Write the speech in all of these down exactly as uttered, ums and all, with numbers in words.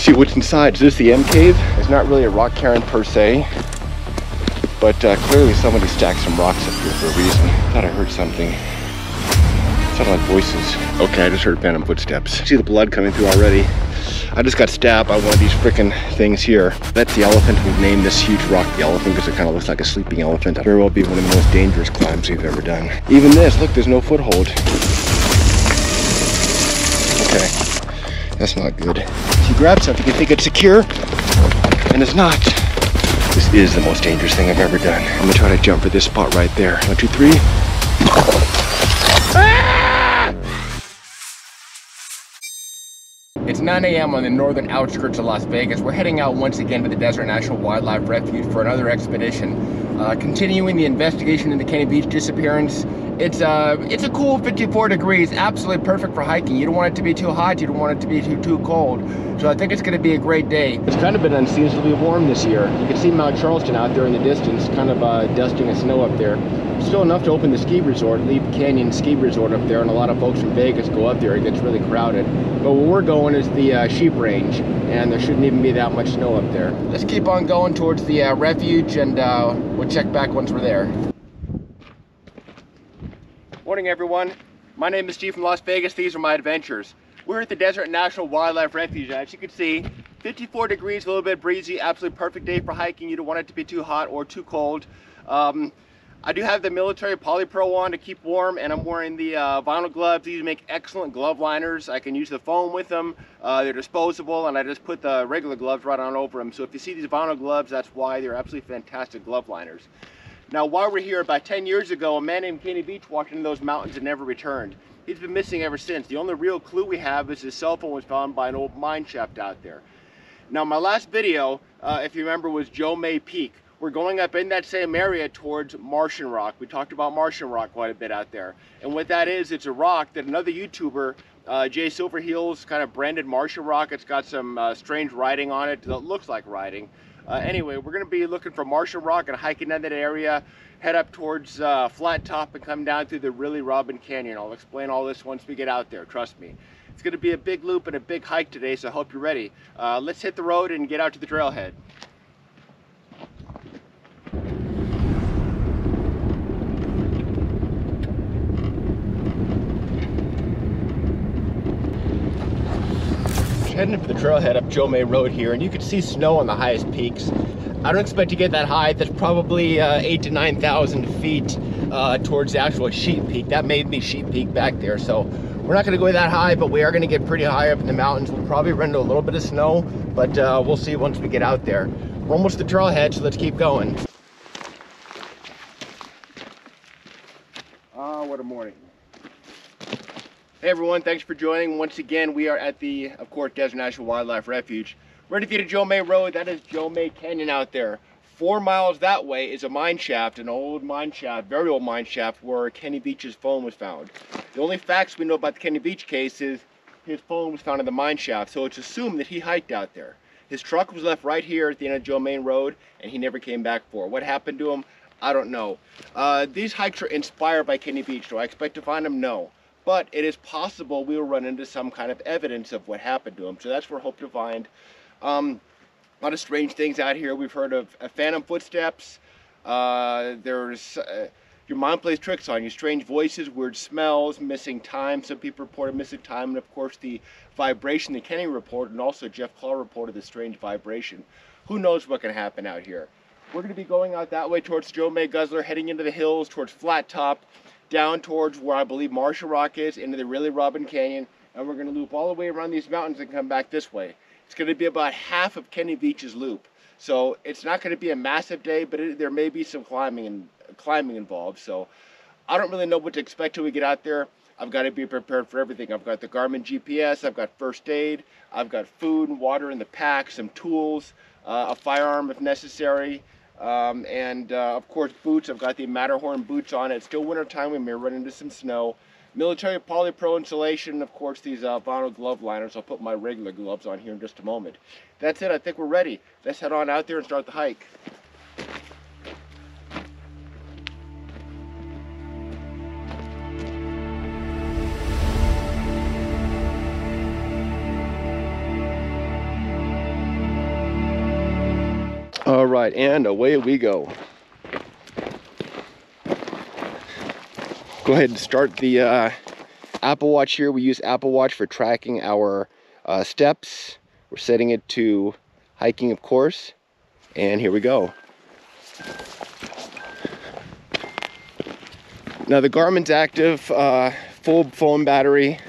see what's inside. Is this the MCave? It's not really a rock cairn per se, but uh, clearly somebody stacked some rocks up here for a reason. Thought I heard something. Sounded like voices. Okay, I just heard phantom footsteps. See the blood coming through already. I just got stabbed by one of these freaking things here. That's the elephant. We've named this huge rock the elephant because it kind of looks like a sleeping elephant. That very well be one of the most dangerous climbs we've ever done. Even this, look, there's no foothold. Okay, that's not good. If you grab something, you think it's secure, and it's not. This is the most dangerous thing I've ever done. I'm gonna try to jump for this spot right there. One, two, three. It's nine A M on the northern outskirts of Las Vegas. We're heading out once again to the Desert National Wildlife Refuge for another expedition. Uh, continuing the investigation into Kenny Veach disappearance. It's uh, it's a cool fifty-four degrees, absolutely perfect for hiking. You don't want it to be too hot, you don't want it to be too, too cold. So I think it's gonna be a great day. It's kind of been unseasonably warm this year. You can see Mount Charleston out there in the distance, kind of uh, dusting and snow up there. Still enough to open the ski resort, Lee Canyon Ski Resort up there, and a lot of folks from Vegas go up there. It gets really crowded. But where we're going is the uh, Sheep Range, and there shouldn't even be that much snow up there. Let's keep on going towards the uh, refuge, and uh, we'll check back once we're there. Morning, everyone. My name is Steve from Las Vegas. These are my adventures. We're at the Desert National Wildlife Refuge. As you can see, fifty-four degrees, a little bit breezy, absolutely perfect day for hiking. You don't want it to be too hot or too cold. Um, I do have the military polypro on to keep warm, and I'm wearing the uh, vinyl gloves. These make excellent glove liners. I can use the foam with them. Uh, they're disposable, and I just put the regular gloves right on over them. So if you see these vinyl gloves, that's why. They're absolutely fantastic glove liners. Now, while we're here, about ten years ago, a man named Kenny Veach walked into those mountains and never returned. He's been missing ever since. The only real clue we have is his cell phone was found by an old mine shaft out there. Now, my last video, uh, if you remember, was Joe May Peak. We're going up in that same area towards Martian Rock. We talked about Martian Rock quite a bit out there. And what that is, it's a rock that another YouTuber, uh, Jay Silverheels, kind of branded Martian Rock. It's got some uh, strange writing on it that looks like writing. Uh, anyway, we're gonna be looking for Martian Rock and hiking in that area, head up towards uh, Flat Top and come down through the Really Robin Canyon. I'll explain all this once we get out there, trust me. It's gonna be a big loop and a big hike today, so I hope you're ready. Uh, let's hit the road and get out to the trailhead. Heading for the trailhead up Joe May Road here, and you can see snow on the highest peaks. I don't expect to get that high. That's probably uh, eight to nine thousand feet uh, towards the actual Sheep Peak. That may be Sheep Peak back there, so we're not going to go that high, but we are going to get pretty high up in the mountains. We'll probably run into a little bit of snow, but uh, we'll see once we get out there. We're almost to the trailhead, so let's keep going. Ah, what a morning. Hey everyone, thanks for joining. Once again, we are at the, of course, Desert National Wildlife Refuge. Right if you to Joe May Road, that is Joe May Canyon out there. Four miles that way is a mine shaft, an old mine shaft, very old mine shaft, where Kenny Veach's phone was found. The only facts we know about the Kenny Veach case is his phone was found in the mine shaft, so it's assumed that he hiked out there. His truck was left right here at the end of Joe May Road, and he never came back for it. What happened to him? I don't know. Uh, these hikes are inspired by Kenny Veach. Do I expect to find him? No. But it is possible we will run into some kind of evidence of what happened to him. So that's what we're hoping to find. Um, a lot of strange things out here. We've heard of uh, phantom footsteps. Uh, there's uh, your mind plays tricks on you. Strange voices, weird smells, missing time. Some people reported missing time. And of course the vibration that Kenny reported, and also Jeff Claw reported the strange vibration. Who knows what can happen out here. We're going to be going out that way towards Joe May Guzzler, heading into the hills towards Flat Top, down towards where I believe Martian Rock is, into the Really Robin Canyon, and we're gonna loop all the way around these mountains and come back this way. It's gonna be about half of Kenny Veach's loop. So it's not gonna be a massive day, but it, there may be some climbing and climbing involved. So I don't really know what to expect till we get out there. I've gotta be prepared for everything. I've got the Garmin G P S, I've got first aid, I've got food and water in the pack, some tools, uh, a firearm if necessary. Um, and uh, of course boots. I've got the Matterhorn boots on. It's still winter time. We may run into some snow. Military polypro insulation. Of course these uh, vinyl glove liners. I'll put my regular gloves on here in just a moment. That's it. I think we're ready. Let's head on out there and start the hike. All right, and away we go. Go ahead and start the uh, Apple Watch here. We use Apple Watch for tracking our uh, steps. We're setting it to hiking, of course. And here we go. Now the Garmin's active, uh, full phone battery.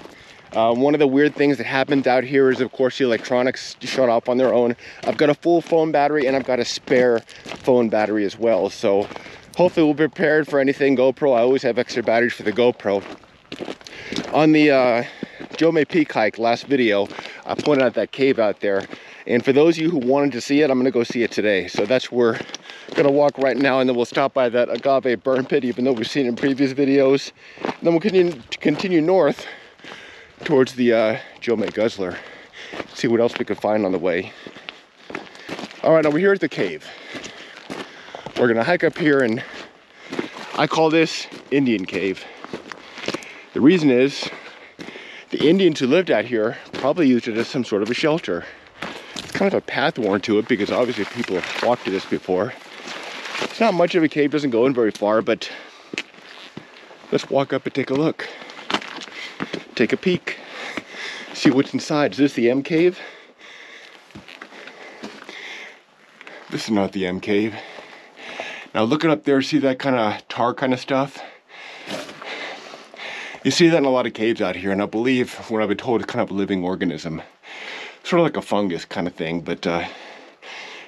Uh, one of the weird things that happens out here is, of course, the electronics shut off on their own. I've got a full phone battery and I've got a spare phone battery as well. So hopefully we'll be prepared for anything. GoPro, I always have extra batteries for the GoPro. On the uh, Joe May Peak hike last video, I pointed out that cave out there. And for those of you who wanted to see it, I'm going to go see it today. So that's where we're going to walk right now. And then we'll stop by that agave burn pit, even though we've seen it in previous videos. And then we'll continue, continue north towards the uh, Joe May Guzzler. See what else we could find on the way. All right, now we're here at the cave. We're gonna hike up here, and I call this Indian Cave. The reason is the Indians who lived out here probably used it as some sort of a shelter. It's kind of a path worn to it because obviously people have walked to this before. It's not much of a cave, doesn't go in very far, but let's walk up and take a look. Take a peek, see what's inside. Is this the M Cave? This is not the M Cave. Now look it up there, see that kind of tar kind of stuff? You see that in a lot of caves out here, and I believe what I've been told is kind of a living organism. Sort of like a fungus kind of thing, but uh,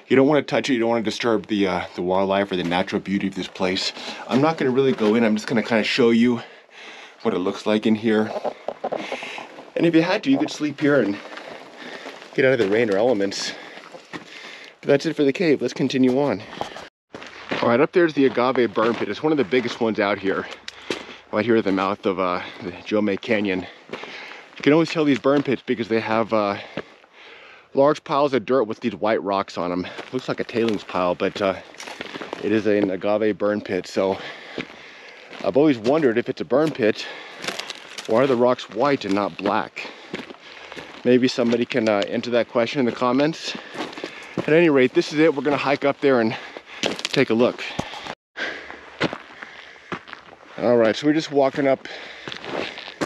you don't want to touch it, you don't want to disturb the, uh, the wildlife or the natural beauty of this place. I'm not going to really go in, I'm just going to kind of show you what it looks like in here. And if you had to, you could sleep here and get out of the rain or elements. But that's it for the cave. Let's continue on. All right, up there's the agave burn pit. It's one of the biggest ones out here, right here at the mouth of uh, the Joe May Canyon. You can always tell these burn pits because they have uh, large piles of dirt with these white rocks on them. It looks like a tailings pile, but uh, it is an agave burn pit. So I've always wondered if it's a burn pit, why are the rocks white and not black? Maybe somebody can uh, answer that question in the comments. At any rate, this is it. We're gonna hike up there and take a look. All right, so we're just walking up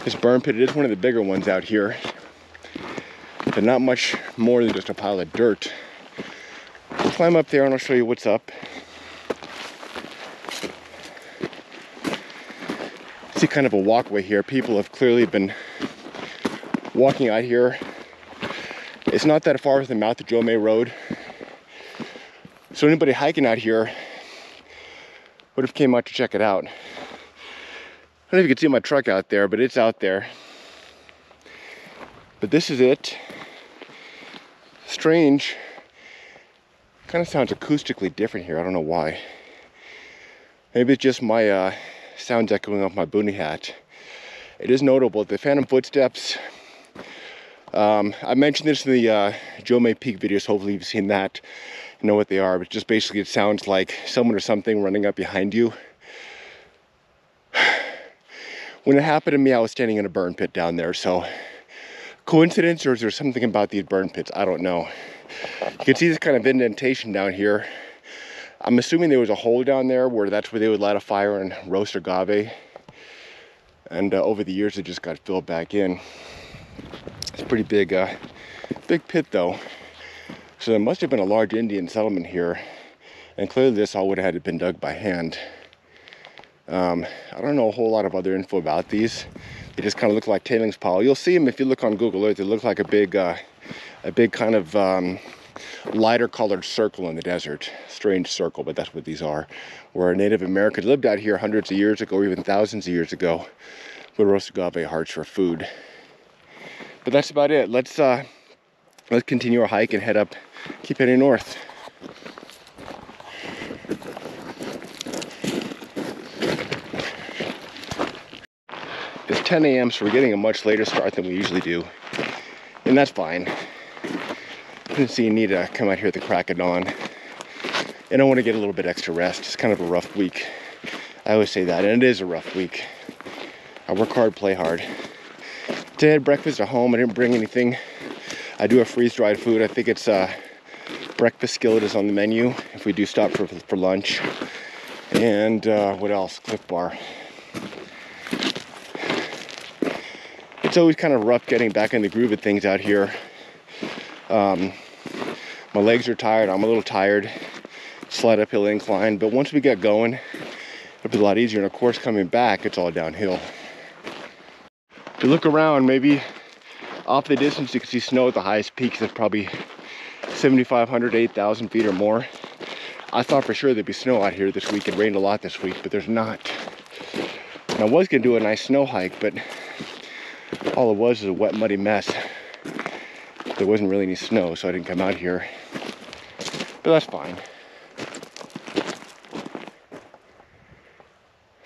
this burn pit. It is one of the bigger ones out here. But not much more than just a pile of dirt. We'll climb up there and I'll show you what's up. See kind of a walkway here. People have clearly been walking out here. It's not that far from the mouth of Joe May Road. So anybody hiking out here would have came out to check it out. I don't know if you can see my truck out there, but it's out there. But this is it. Strange. Kind of sounds acoustically different here. I don't know why. Maybe it's just my uh, sounds echoing off my boonie hat. It is notable, the phantom footsteps. Um, I mentioned this in the uh, Joe May Peak videos, hopefully you've seen that, you know what they are, but just basically it sounds like someone or something running up behind you. When it happened to me, I was standing in a burn pit down there, so coincidence or is there something about these burn pits? I don't know. You can see this kind of indentation down here. I'm assuming there was a hole down there where that's where they would light a fire and roast agave. And uh, over the years, it just got filled back in. It's a pretty big, uh, big pit though. So there must have been a large Indian settlement here. And clearly this all would have had to been dug by hand. Um, I don't know a whole lot of other info about these. They just kind of look like tailings pile. You'll see them if you look on Google Earth. They look like a big, uh, a big kind of, um, lighter colored circle in the desert. Strange circle, but that's what these are, where Native Americans lived out here hundreds of years ago or even thousands of years ago with roast agave hearts for food. But that's about it. Let's uh let's continue our hike and head up, keep heading north. It's ten A M so we're getting a much later start than we usually do, and that's fine. So you need to come out here at the crack of dawn, and I want to get a little bit extra rest. It's kind of a rough week. I always say that, and it is a rough week. I work hard, play hard. Today I had breakfast at home. I didn't bring anything. I do have freeze-dried food. I think it's uh, breakfast skillet is on the menu if we do stop for, for lunch. And uh, what else? Cliff bar. It's always kind of rough getting back in the groove of things out here. Um, my legs are tired. I'm a little tired. Slight uphill incline. But once we get going, it'll be a lot easier. And of course, coming back, it's all downhill. If you look around, maybe off the distance, you can see snow at the highest peaks. That's probably seventy-five hundred, eight thousand feet or more. I thought for sure there'd be snow out here this week. It rained a lot this week, but there's not. And I was going to do a nice snow hike, but all it was is a wet, muddy mess. There wasn't really any snow, so I didn't come out here. But that's fine. I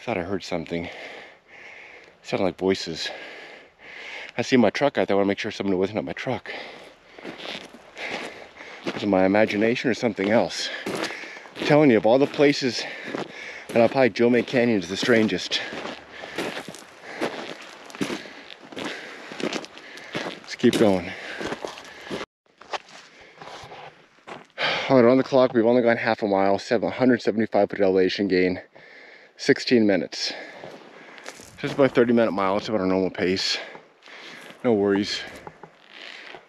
thought I heard something. It sounded like voices. I see my truck out there. I want to make sure someone wasn't at my truck. Was it my imagination or something else? I'm telling you, of all the places that I've hiked, Joe May Canyon is the strangest. Let's keep going. All right, on the clock, we've only gone half a mile, one hundred seventy-five foot elevation gain, sixteen minutes. Just about a thirty minute mile, it's about our normal pace. No worries.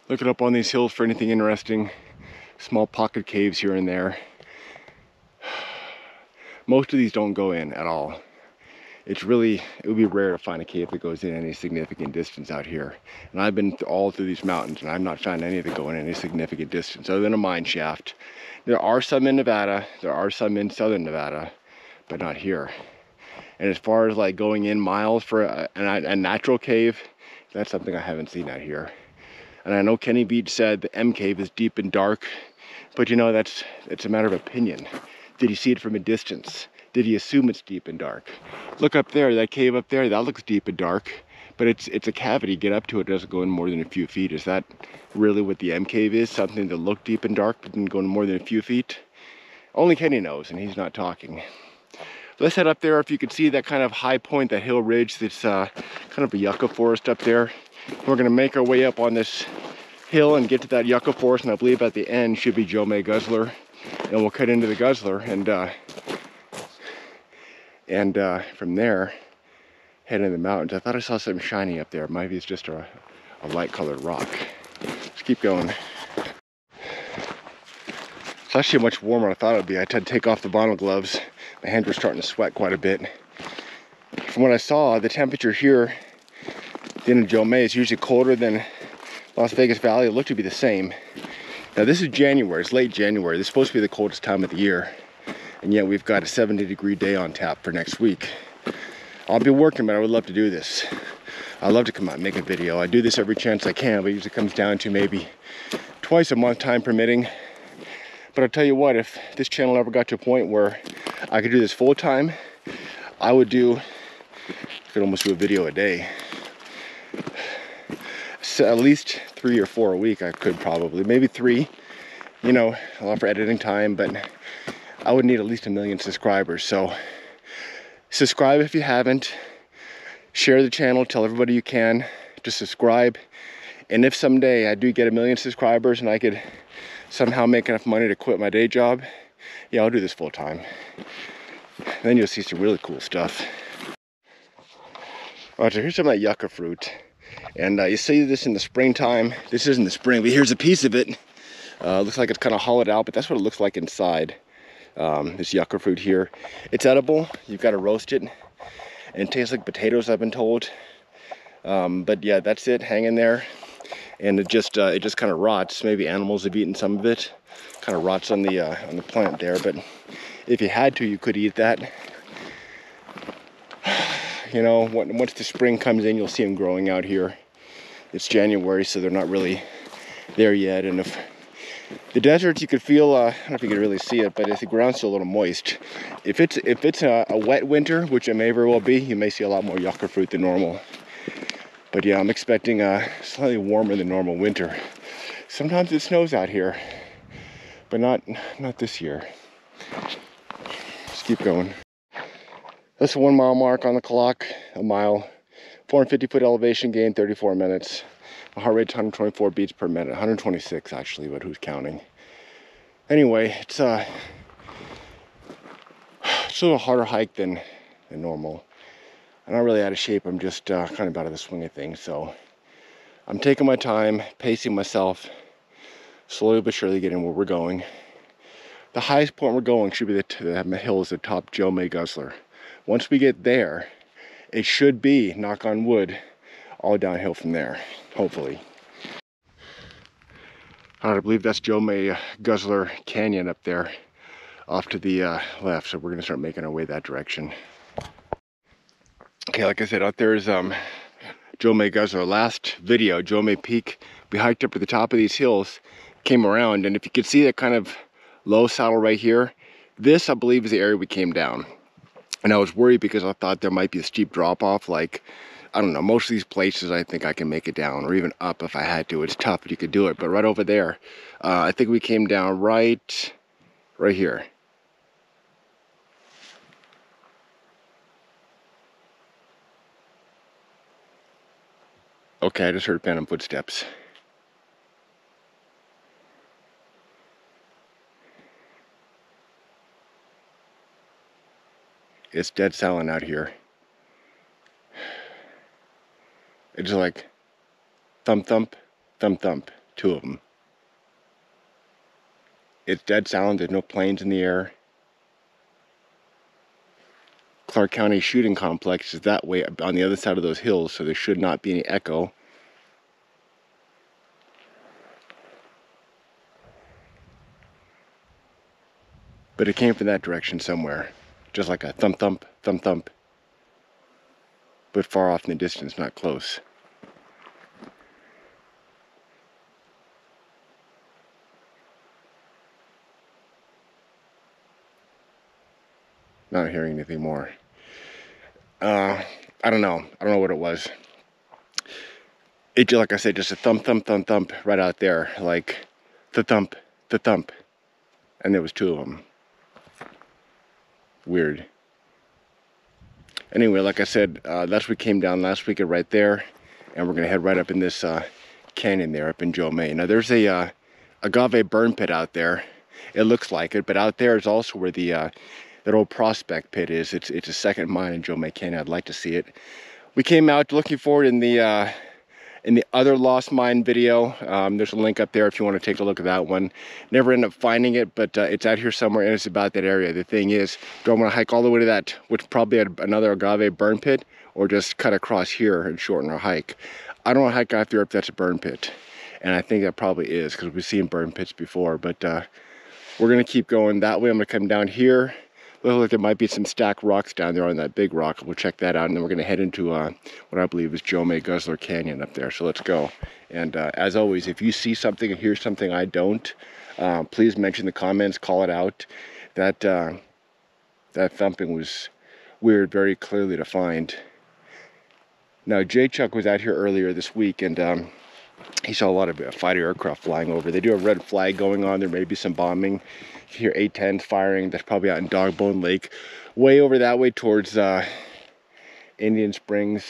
Looking up on these hills for anything interesting. Small pocket caves here and there. Most of these don't go in at all. It's really, it would be rare to find a cave that goes in any significant distance out here. And I've been all through these mountains and I've not found any that go in any significant distance other than a mine shaft. There are some in Nevada, there are some in southern Nevada, but not here. And as far as like going in miles for a, a, a natural cave, that's something I haven't seen out here. And I know Kenny Veach said the MCave is deep and dark, but you know, that's, it's a matter of opinion. Did he see it from a distance? Did he assume it's deep and dark? Look up there, that cave up there, that looks deep and dark, but it's it's a cavity. Get up to it, it doesn't go in more than a few feet. Is that really what the M cave is? Something that looked deep and dark, but didn't go in more than a few feet? Only Kenny knows, and he's not talking. Let's head up there. If you can see that kind of high point, that hill ridge, that's uh, kind of a yucca forest up there. We're gonna make our way up on this hill and get to that yucca forest, and I believe at the end should be Joe May Guzzler, and we'll cut into the Guzzler and uh, and uh, from there, head into the mountains. I thought I saw something shiny up there. Maybe it's just a, a light-colored rock. Let's keep going. It's actually much warmer than I thought it would be. I had to take off the vinyl gloves. My hands were starting to sweat quite a bit. From what I saw, the temperature here at the end of Joe May is usually colder than Las Vegas Valley. It looked to be the same. Now, this is January. It's late January. This is supposed to be the coldest time of the year. And yet we've got a seventy degree day on tap for next week. I'll be working, but I would love to do this. I love to come out and make a video. I do this every chance I can, but it usually comes down to maybe twice a month, time permitting. But I'll tell you what, if this channel ever got to a point where I could do this full time, I would do, I could almost do a video a day. So at least three or four a week, I could probably, maybe three, you know, allow for editing time, but I would need at least a million subscribers. So subscribe if you haven't, share the channel, tell everybody you can to subscribe. And if someday I do get a million subscribers and I could somehow make enough money to quit my day job, yeah, I'll do this full time. And then you'll see some really cool stuff. All right, so here's some of that yucca fruit. And uh, you see this in the springtime. This isn't the spring, but here's a piece of it. Uh, looks like it's kind of hollowed out, but that's what it looks like inside. Um, this yucca fruit here. It's edible. You've got to roast it. And it tastes like potatoes, I've been told. Um, but yeah, that's it. Hang in there. And it just uh, it just kind of rots. Maybe animals have eaten some of it. Kind of rots on the, uh, on the plant there. But if you had to, you could eat that. You know, once the spring comes in, you'll see them growing out here. It's January, so they're not really there yet. And if the desert, you could feel, uh, I don't know if you could really see it, but if the ground's still a little moist. If it's if it's a, a wet winter, which it may very well be, you may see a lot more yucca fruit than normal. But yeah, I'm expecting a slightly warmer than normal winter. Sometimes it snows out here, but not, not this year. Just keep going. That's the one mile mark on the clock, a mile, four hundred fifty foot elevation gain, thirty-four minutes. My heart rate's one hundred twenty-four beats per minute, one hundred twenty-six actually, but who's counting? anyway, it's uh it's a little harder hike than than normal. I'm not really out of shape. I'm just uh, kind of out of the swing of things. So I'm taking my time, pacing myself, slowly but surely getting where we're going. The highest point we're going should be the, the hills atop Joe May Guzzler. Once we get there, it should be, knock on wood, all downhill from there, hopefully. All right, I believe that's Joe May Guzzler Canyon up there off to the uh, left. So we're gonna start making our way that direction. Okay, like I said, out there is um, Joe May Guzzler. Last video, Joe May Peak, we hiked up to the top of these hills, came around, and if you could see that kind of low saddle right here, this I believe is the area we came down. And I was worried because I thought there might be a steep drop off. Like, I don't know, most of these places I think I can make it down or even up if I had to. It's tough, but you could do it. But right over there, uh, I think we came down right, right here. Okay, I just heard phantom footsteps. It's dead silent out here. It's like thump, thump, thump, thump, two of them. It's dead silent, there's no planes in the air. Clark County Shooting Complex is that way on the other side of those hills, so there should not be any echo. But it came from that direction somewhere, just like a thump, thump, thump, thump, but far off in the distance, not close. Not hearing anything more. Uh, I don't know. I don't know what it was. It, like I said, just a thump, thump, thump, thump right out there. Like the thump, the thump. And there was two of them. Weird. Anyway, like I said, uh, that's what came down last week right there. And we're going to head right up in this uh, canyon there up in Joe May. Now, there's a uh, agave burn pit out there. It looks like it. But out there is also where the... Uh, that old prospect pit is. It's it's a second mine in Joe May Canyon. I'd like to see it. We came out looking for it in the uh, in the other lost mine video. Um, there's a link up there if you want to take a look at that one. Never ended up finding it, but uh, it's out here somewhere and it's about that area. The thing is, do I want to hike all the way to that, which probably had another agave burn pit, or just cut across here and shorten our hike? I don't want to hike out there if that's a burn pit, and I think that probably is because we've seen burn pits before. But uh, we're gonna keep going that way. I'm gonna come down here. Well, look, there might be some stacked rocks down there on that big rock. We'll check that out, and then we're going to head into uh, what I believe is Joe May Guzzler Canyon up there. So let's go. And uh, as always, if you see something or hear something I don't, uh, please mention the comments, call it out. That uh, that thumping was weird, very clearly defined. Now, Jay Chuck was out here earlier this week, and um, he saw a lot of fighter aircraft flying over. They do have a red flag going on. There may be some bombing. Here, A tens firing. That's probably out in Dogbone Lake, way over that way towards uh, Indian Springs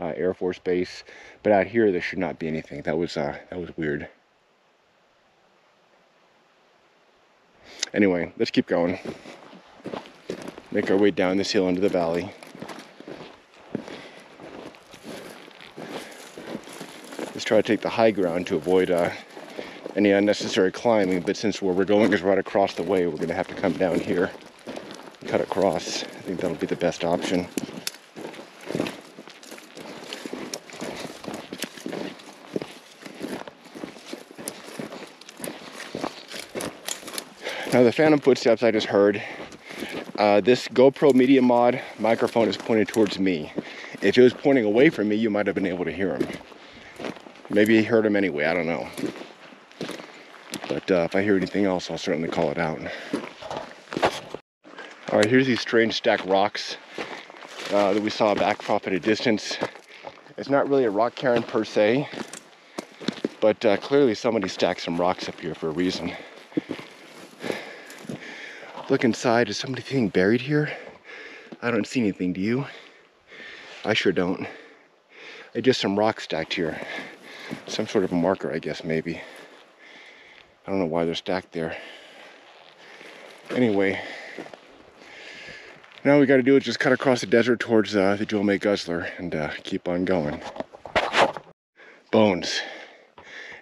uh, Air Force Base. But out here, there should not be anything. That was uh, that was weird. Anyway, let's keep going. Make our way down this hill into the valley. Let's try to take the high ground to avoid Uh, any unnecessary climbing, but since where we're going is right across the way, we're gonna have to come down here, cut across. I think that'll be the best option. Now the phantom footsteps I just heard, uh, this GoPro Media Mod microphone is pointed towards me. If it was pointing away from me, you might have been able to hear him. Maybe he heard him anyway, I don't know. But uh, if I hear anything else, I'll certainly call it out. All right, here's these strange stacked rocks uh, that we saw back off at a distance. It's not really a rock cairn per se, but uh, clearly somebody stacked some rocks up here for a reason. Look inside, is somebody being buried here? I don't see anything, do you? I sure don't. It's just some rocks stacked here. Some sort of a marker, I guess, maybe. I don't know why they're stacked there. Anyway, now we got to do is just cut across the desert towards uh, the Joe May Guzzler and uh, keep on going. Bones.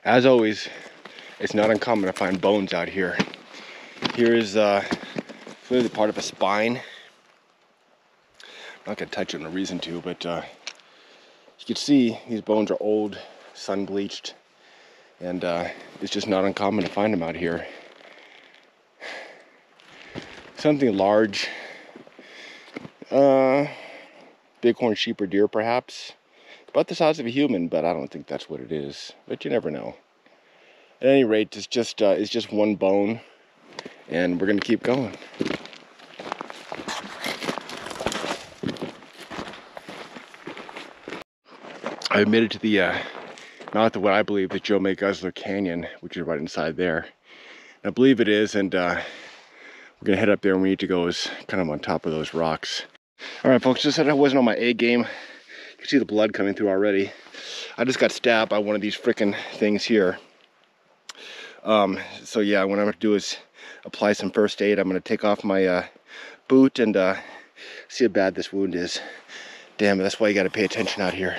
As always, it's not uncommon to find bones out here. Here is uh, clearly part of a spine. I'm not going to touch it, no reason to, but uh, you can see these bones are old, sun bleached, and uh, it's just not uncommon to find them out here. Something large, uh, bighorn sheep or deer perhaps, about the size of a human, but I don't think that's what it is, but you never know. At any rate, it's just, uh, it's just one bone, and we're going to keep going. I've made it to the uh, mouth of what I believe is Joe May Guzzler Canyon, which is right inside there. And I believe it is, and uh, we're gonna head up there, and we need to go is kind of on top of those rocks. All right, folks, just said I wasn't on my A game. You can see the blood coming through already. I just got stabbed by one of these frickin' things here. Um, so yeah, what I'm gonna do is apply some first aid. I'm gonna take off my uh, boot and uh, see how bad this wound is. Damn it, that's why you gotta pay attention out here.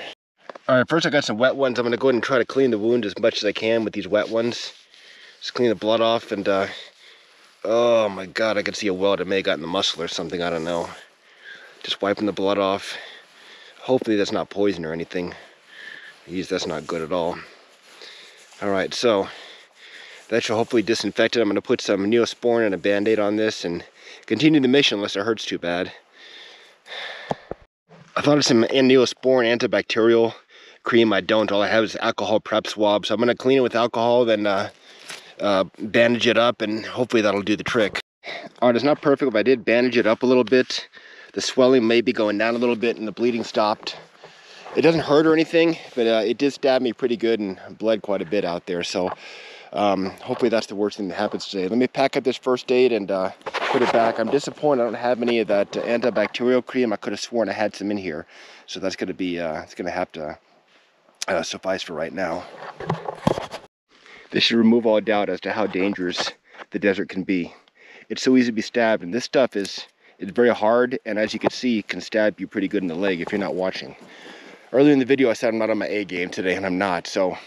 All right, first I got some wet ones. I'm gonna go ahead and try to clean the wound as much as I can with these wet ones. Just clean the blood off and, uh, oh my God, I could see a welt. It may have gotten the muscle or something, I don't know. Just wiping the blood off. Hopefully that's not poison or anything. Jeez, that's not good at all. All right, so that should hopefully disinfect it. I'm gonna put some Neosporin and a Band-Aid on this and continue the mission unless it hurts too bad. I thought of some Neosporin antibacterial cream. I don't. All I have is alcohol prep swab, so I'm gonna clean it with alcohol, then uh, uh, bandage it up, and hopefully that'll do the trick. All right, it's not perfect. If I did bandage it up a little bit, the swelling may be going down a little bit, and the bleeding stopped. It doesn't hurt or anything, but uh, it did stab me pretty good and bled quite a bit out there. So um, hopefully that's the worst thing that happens today. Let me pack up this first aid and uh, put it back. I'm disappointed I don't have any of that uh, antibacterial cream. I could have sworn I had some in here, so that's gonna be uh, it's gonna have to. Uh, suffice for right now. This should remove all doubt as to how dangerous the desert can be. It's so easy to be stabbed, and this stuff is it's very hard, and as you can see, can stab you pretty good in the leg if you're not watching. Earlier in the video, I said I'm not on my A game today, and I'm not, so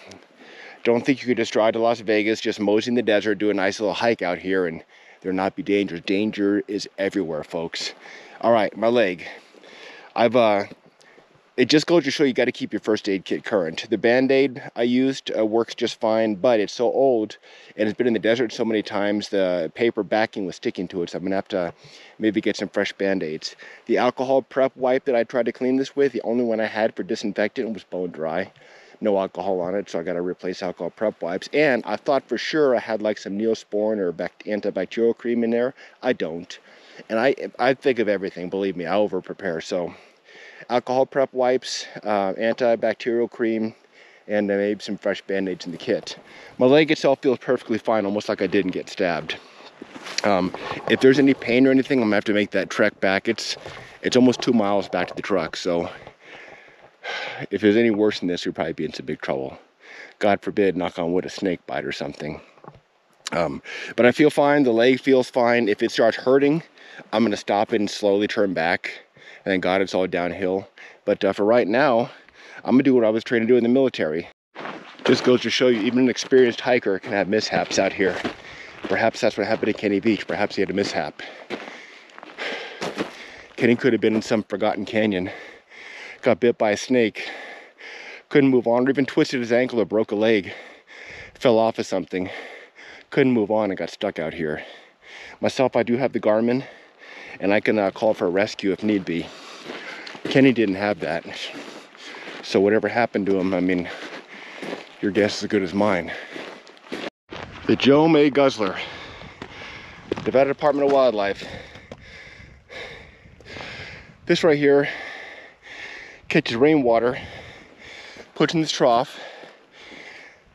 don't think you could just drive to Las Vegas, just mosey in the desert, do a nice little hike out here, and there not be danger. Danger is everywhere, folks. All right, my leg. I've, uh, It just goes to show you got to keep your first aid kit current. The Band-Aid I used uh, works just fine, but it's so old and it's been in the desert so many times, the paper backing was sticking to it, so I'm going to have to maybe get some fresh Band-Aids. The alcohol prep wipe that I tried to clean this with, the only one I had for disinfectant, was bone dry. No alcohol on it, so I got to replace alcohol prep wipes. And I thought for sure I had like some Neosporin or antibacterial cream in there. I don't. And I, I think of everything, believe me, I over-prepare, so... alcohol prep wipes, uh, antibacterial cream, and uh, maybe some fresh Band-Aids in the kit. My leg itself feels perfectly fine, almost like I didn't get stabbed. Um, if there's any pain or anything, I'm gonna have to make that trek back. It's it's almost two miles back to the truck, so if there's any worse than this, we'd probably be in some big trouble. God forbid, knock on wood, a snake bite or something. Um, but I feel fine, the leg feels fine. If it starts hurting, I'm gonna stop it and slowly turn back. Thank God it's all downhill. But uh, for right now, I'm gonna do what I was trained to do in the military. Just goes to show you, even an experienced hiker can have mishaps out here. Perhaps that's what happened to Kenny Veach. Perhaps he had a mishap. Kenny could have been in some forgotten canyon. Got bit by a snake. Couldn't move on, or even twisted his ankle or broke a leg. Fell off of something. Couldn't move on and got stuck out here. Myself, I do have the Garmin, and I can uh, call for a rescue if need be. Kenny didn't have that. So whatever happened to him, I mean, your guess is as good as mine. The Joe May Guzzler, Nevada Department of Wildlife. This right here catches rainwater, puts in this trough,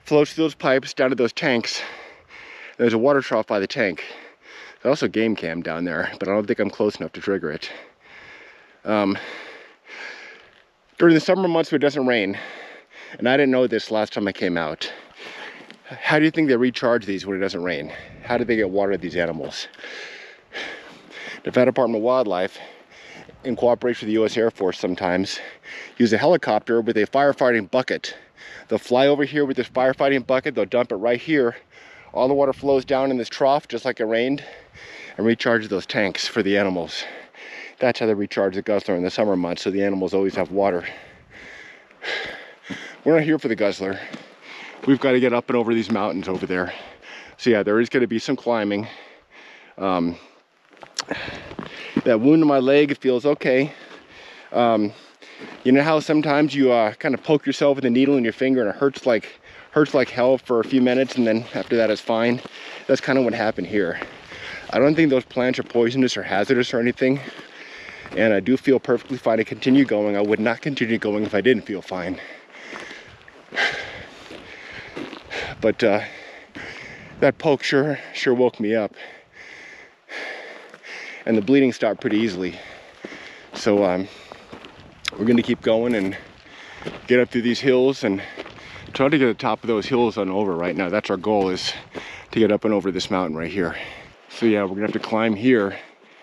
flows through those pipes down to those tanks. There's a water trough by the tank. I also game cam down there, but I don't think I'm close enough to trigger it. Um, during the summer months where it doesn't rain, and I didn't know this last time I came out, how do you think they recharge these when it doesn't rain? How do they get water to these animals? Nevada Department of Wildlife, in cooperation with the U S Air Force sometimes, use a helicopter with a firefighting bucket. They'll fly over here with this firefighting bucket, they'll dump it right here. All the water flows down in this trough, just like it rained, and recharges those tanks for the animals. That's how they recharge the guzzler in the summer months, so the animals always have water. We're not here for the guzzler. We've got to get up and over these mountains over there. So yeah, there is going to be some climbing. Um, that wound in my leg, it feels okay. Um, you know how sometimes you uh, kind of poke yourself with a needle in your finger and it hurts like hurts like hell for a few minutes, and then after that it's fine? That's kind of what happened here. I don't think those plants are poisonous or hazardous or anything, and I do feel perfectly fine to continue going. I would not continue going if I didn't feel fine. But uh, that poke sure, sure woke me up. And the bleeding stopped pretty easily. So um, we're gonna keep going and get up through these hills and try to get the top of those hills on over right now. That's our goal, is to get up and over this mountain right here. So yeah, we're gonna have to climb here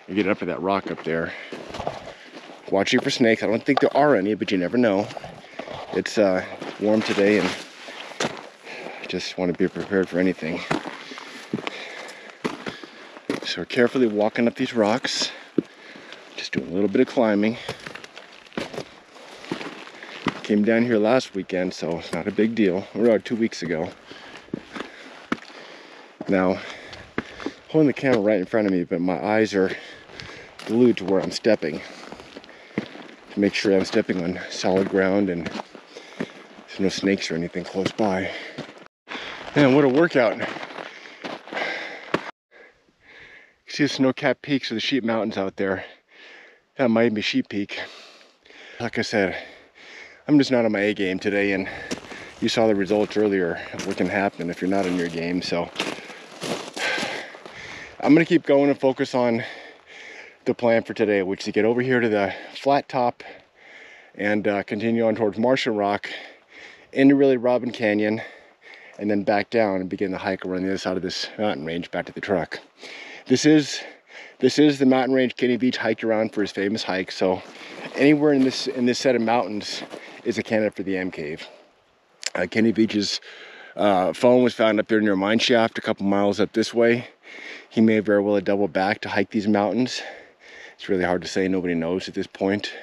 and get up to that rock up there. Watching for snakes. I don't think there are any, but you never know. It's uh, warm today and I just wanna be prepared for anything. So we're carefully walking up these rocks, just doing a little bit of climbing. Came down here last weekend, so it's not a big deal. We were out two weeks ago. Now, holding the camera right in front of me, but my eyes are glued to where I'm stepping to make sure I'm stepping on solid ground and there's no snakes or anything close by. Man, what a workout. See the snow-capped peaks of the Sheep Mountains out there. That might be Sheep Peak. Like I said, I'm just not on my A game today, and you saw the results earlier of what can happen if you're not on your game. So I'm gonna keep going and focus on the plan for today, which is to get over here to the Flat Top and uh, continue on towards Martian Rock, into Really Robin Canyon, and then back down and begin the hike around the other side of this mountain range back to the truck. This is this is the mountain range Kenny Veach hiked around for his famous hike. So anywhere in this in this set of mountains is a candidate for the MCave. Uh, Kenny Veach's uh, phone was found up there near a mine shaft, a couple miles up this way. He may very well have doubled back to hike these mountains. It's really hard to say. Nobody knows at this point.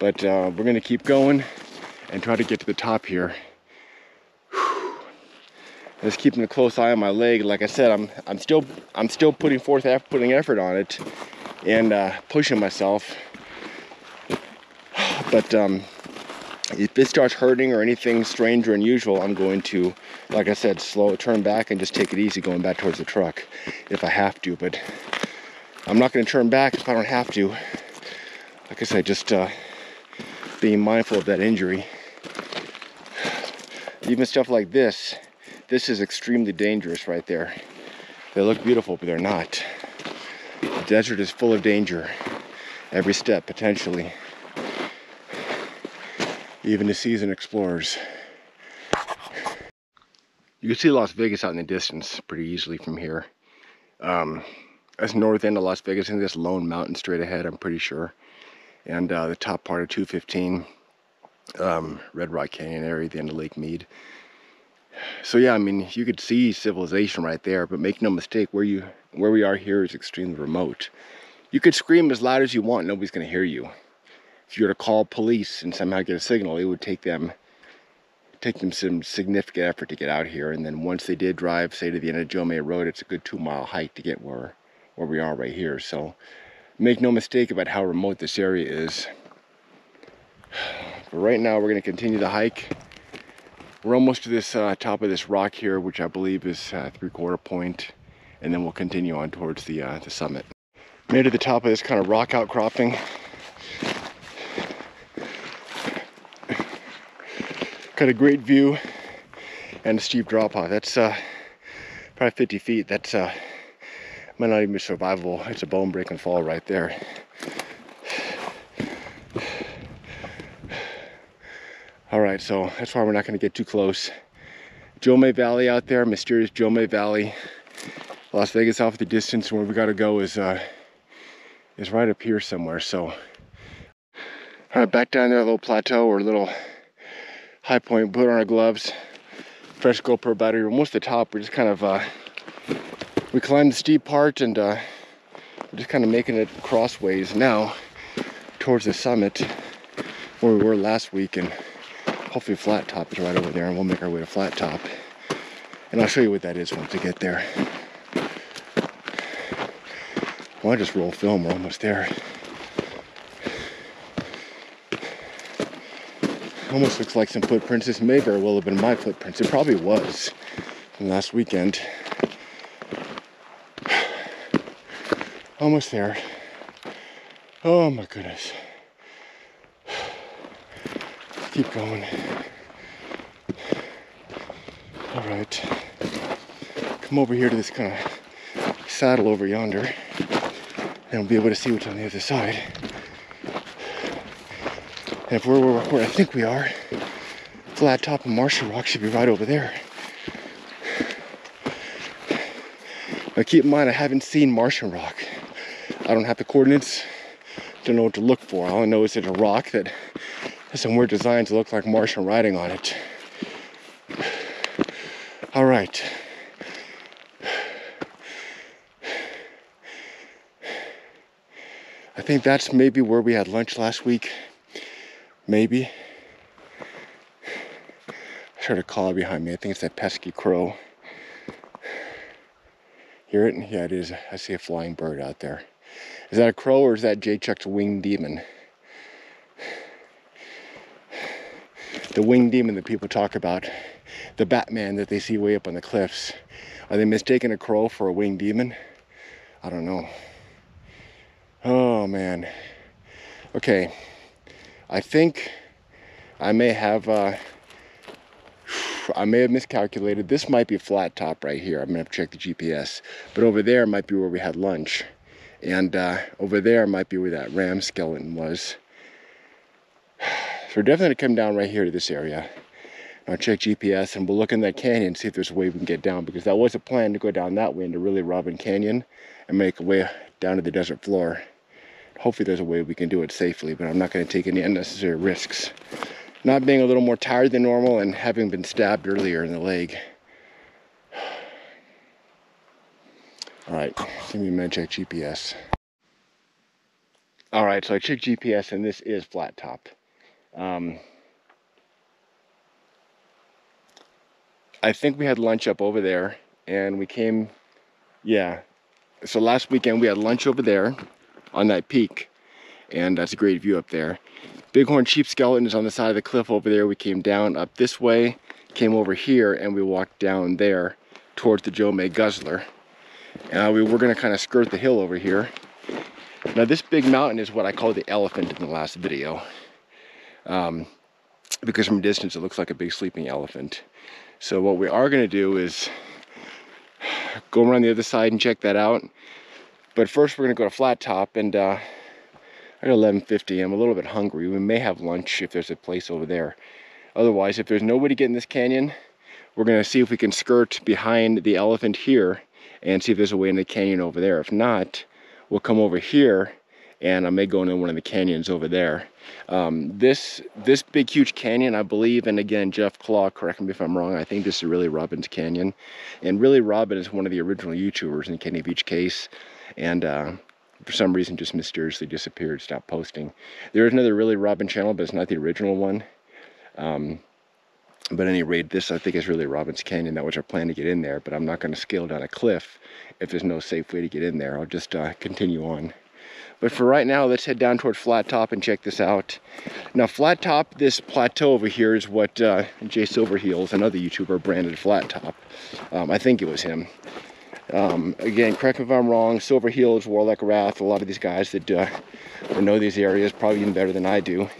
But uh, we're going to keep going and try to get to the top here. Just keeping a close eye on my leg. Like I said, I'm I'm still I'm still putting forth effort, putting effort on it, and uh, pushing myself. But um, if it starts hurting or anything strange or unusual, I'm going to, like I said, slow turn back and just take it easy going back towards the truck if I have to. But I'm not going to turn back if I don't have to. Like I said, just uh, being mindful of that injury. Even stuff like this. This is extremely dangerous right there. They look beautiful, but they're not. The desert is full of danger. Every step, potentially. Even the seasoned explorers. You can see Las Vegas out in the distance pretty easily from here. Um, that's north end of Las Vegas, and this lone mountain straight ahead, I'm pretty sure. And uh, the top part of two fifteen, um, Red Rock Canyon area, the end of Lake Mead. So yeah, I mean, you could see civilization right there, but make no mistake, where you where we are here is extremely remote. You could scream as loud as you want, nobody's gonna hear you. If you were to call police and somehow get a signal, it would take them take them some significant effort to get out here. And then once they did drive, say, to the end of Joe May Road, it's a good two mile hike to get where where we are right here. So make no mistake about how remote this area is. But right now we're gonna continue the hike. We're almost to this uh, top of this rock here, which I believe is uh, three-quarter point, and then we'll continue on towards the, uh, the summit. Made it to the top of this kind of rock outcropping. Got a great view and a steep drop-off. That's uh, probably fifty feet. That's uh, might not even be survivable. It's a bone-breaking fall right there. All right, so that's why we're not going to get too close. Joe May Valley out there, mysterious Joe May Valley. Las Vegas off the distance. Where we got to go is uh, is right up here somewhere. So, all right, back down there, a little plateau or a little high point. Put on our gloves, fresh GoPro battery. We're almost to the top. We're just kind of, uh, we climbed the steep part and uh, we're just kind of making it crossways now towards the summit where we were last week. And hopefully Flat Top is right over there and we'll make our way to Flat Top. And I'll show you what that is once we get there. Well, I just roll film, we're almost there. Almost looks like some footprints. This may very well have been my footprints. It probably was from last weekend. Almost there. Oh my goodness. Keep going. All right. Come over here to this kind of saddle over yonder. And we'll be able to see what's on the other side. And if we're where, where I think we are, Flat Top and Martian Rock should be right over there. Now keep in mind, I haven't seen Martian Rock. I don't have the coordinates. Don't know what to look for. All I know is it's a rock that has some weird designs that look like Martian writing on it. All right. I think that's maybe where we had lunch last week. Maybe. I heard a call behind me. I think it's that pesky crow. Hear it? Yeah, it is. I see a flying bird out there. Is that a crow or is that J-Chuck's winged demon? The winged demon that people talk about. The Batman that they see way up on the cliffs. Are they mistaking a crow for a winged demon? I don't know. Oh man. Okay, I think I may have uh I may have miscalculated. This might be Flat Top right here. I'm gonna have to check the G P S, but over there might be where we had lunch, and uh over there might be where that ram skeleton was. So we're definitely gonna come down right here to this area. I'll check G P S and we'll look in that canyon and see if there's a way we can get down, because that was a plan to go down that way into Really Robin Canyon and make a way down to the desert floor. Hopefully there's a way we can do it safely, but I'm not going to take any unnecessary risks. Not being a little more tired than normal and having been stabbed earlier in the leg. All right, give me a minute to check G P S. All right, so I checked G P S and this is Flat Top. Um, I think we had lunch up over there and we came, yeah. So last weekend we had lunch over there on that peak, and that's a great view up there. Bighorn sheep skeleton is on the side of the cliff over there. We came down up this way, came over here, and we walked down there towards the Joe May Guzzler. Uh, we were gonna kind of skirt the hill over here. Now this big mountain is what I call the elephant in the last video, um, because from a distance it looks like a big sleeping elephant. So what we are gonna do is go around the other side and check that out. But first we're gonna go to Flat Top, and uh, at eleven fifty, I'm a little bit hungry. We may have lunch if there's a place over there. Otherwise, if there's no way to get in this canyon, we're gonna see if we can skirt behind the elephant here and see if there's a way in the canyon over there. If not, we'll come over here and I may go into one of the canyons over there. Um, this this big, huge canyon, I believe, and again, Jeff Claw, correct me if I'm wrong, I think this is Really Robin's canyon. And Really Robin is one of the original YouTubers in Kenny Veach case, and uh, for some reason just mysteriously disappeared, stopped posting. There is another Really Robin channel, but it's not the original one. Um, But at any rate, this I think is Really Robin's Canyon. That was our plan to get in there, but I'm not gonna scale down a cliff if there's no safe way to get in there. I'll just uh, continue on. But for right now, let's head down toward Flat Top and check this out. Now Flat Top, this plateau over here is what uh, Jay Silverheels, another YouTuber, branded Flat Top. Um, I think it was him. Um, again, correct me if I'm wrong, Silverheels, Warlike Wrath, a lot of these guys that, uh, that know these areas probably even better than I do,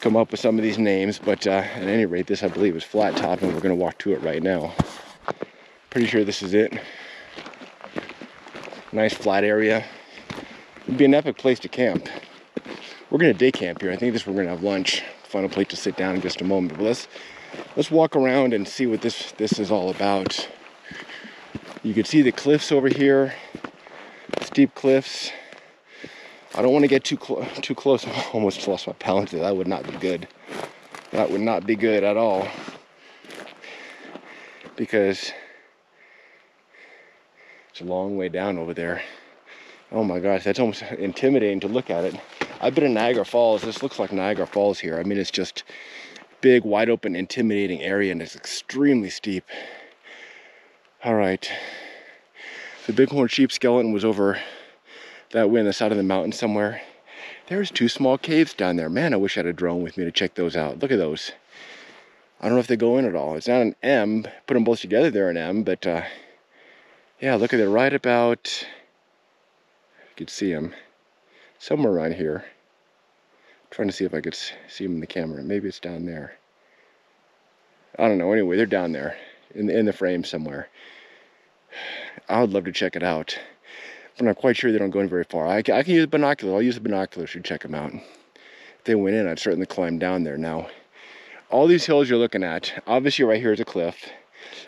come up with some of these names. But uh, at any rate, this I believe is Flat Top and we're gonna walk to it right now. Pretty sure this is it. Nice flat area. It'd be an epic place to camp. We're gonna day camp here. I think this we're gonna have lunch. Find a place to sit down in just a moment. But let's let's walk around and see what this this is all about. You can see the cliffs over here, steep cliffs. I don't want to get too close. Too close. I almost lost my balance there. That would not be good. That would not be good at all. Because it's a long way down over there. Oh my gosh, that's almost intimidating to look at it. I've been in Niagara Falls. This looks like Niagara Falls here. I mean, it's just big, wide open, intimidating area, and it's extremely steep. All right. The bighorn sheep skeleton was over that way on the side of the mountain somewhere. There's two small caves down there. Man, I wish I had a drone with me to check those out. Look at those. I don't know if they go in at all. It's not an M. Put them both together, they're an M, but uh, yeah, look at it right about, you could see them somewhere around here. I'm trying to see if I could see them in the camera. Maybe it's down there. I don't know. Anyway, they're down there in the, in the frame somewhere. I would love to check it out, but I'm quite sure they don't go in very far. I, I can use binoculars. I'll use the binoculars to check them out. If they went in, I'd certainly climb down there. Now, all these hills you're looking at, obviously right here is a cliff,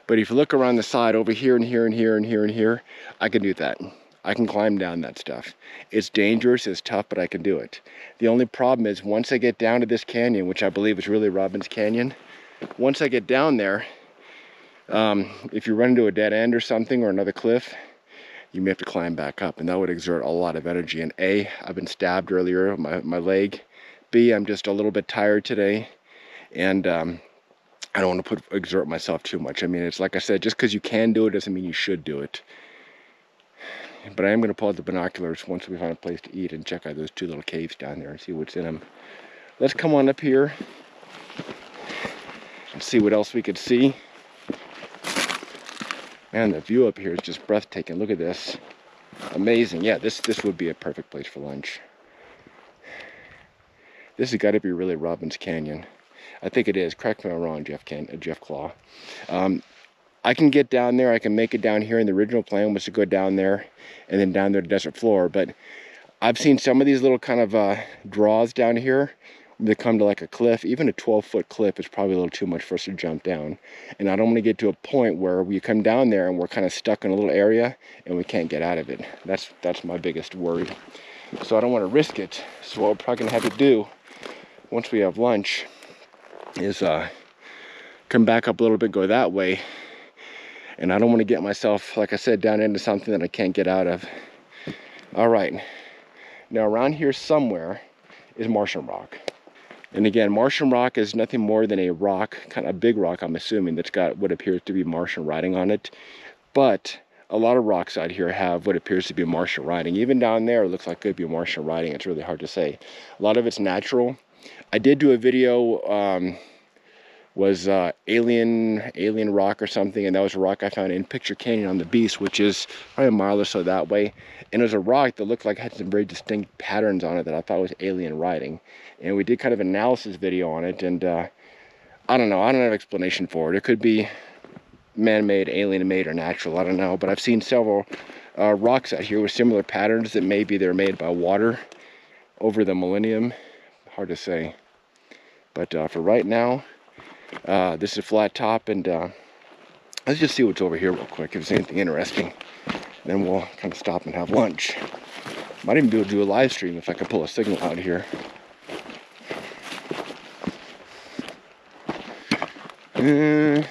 but if you look around the side over here and here and here and here and here, I can do that. I can climb down that stuff. It's dangerous, it's tough, but I can do it. The only problem is once I get down to this canyon, which I believe is really Robin Canyon, once I get down there, Um, if you run into a dead end or something or another cliff, you may have to climb back up, and that would exert a lot of energy. And A, I've been stabbed earlier, my, my leg. B, I'm just a little bit tired today, and um, I don't want to put exert myself too much. I mean, it's like I said, just because you can do it doesn't mean you should do it. But I am going to pull out the binoculars once we find a place to eat and check out those two little caves down there and see what's in them. Let's come on up here and see what else we could see. Man, the view up here is just breathtaking. Look at this. Amazing. Yeah, this, this would be a perfect place for lunch. This has got to be really Robin Canyon. I think it is. Correct me if I'm wrong, Jeff, Can uh, Jeff Claw. Um, I can get down there. I can make it down here. And the original plan was to go down there and then down there to Desert Floor. But I've seen some of these little kind of uh, draws down here. They come to like a cliff. Even a twelve foot cliff is probably a little too much for us to jump down, and I don't want to get to a point where we come down there and we're kind of stuck in a little area and we can't get out of it. That's that's my biggest worry, so I don't want to risk it. So what we're probably gonna have to do once we have lunch is uh come back up a little bit, go that way, and I don't want to get myself, like I said, down into something that I can't get out of. All right, now around here somewhere is Martian Rock. And again, Martian Rock is nothing more than a rock, kind of a big rock, I'm assuming, that's got what appears to be Martian writing on it. But a lot of rocks out here have what appears to be Martian writing. Even down there, it looks like it could be Martian writing. It's really hard to say. A lot of it's natural. I did do a video, um, was uh, alien, alien rock or something, and that was a rock I found in Picture Canyon on the Beast, which is probably a mile or so that way. And it was a rock that looked like it had some very distinct patterns on it that I thought was alien writing. And we did kind of analysis video on it, and uh, I don't know, I don't have an explanation for it. It could be man-made, alien-made, or natural, I don't know. But I've seen several uh, rocks out here with similar patterns that maybe they're made by water over the millennium. Hard to say. But uh, for right now, Uh, this is a Flat Top, and uh, let's just see what's over here real quick, if there's anything interesting. Then we'll kind of stop and have lunch. Might even be able to do a live stream if I can pull a signal out here. Uh,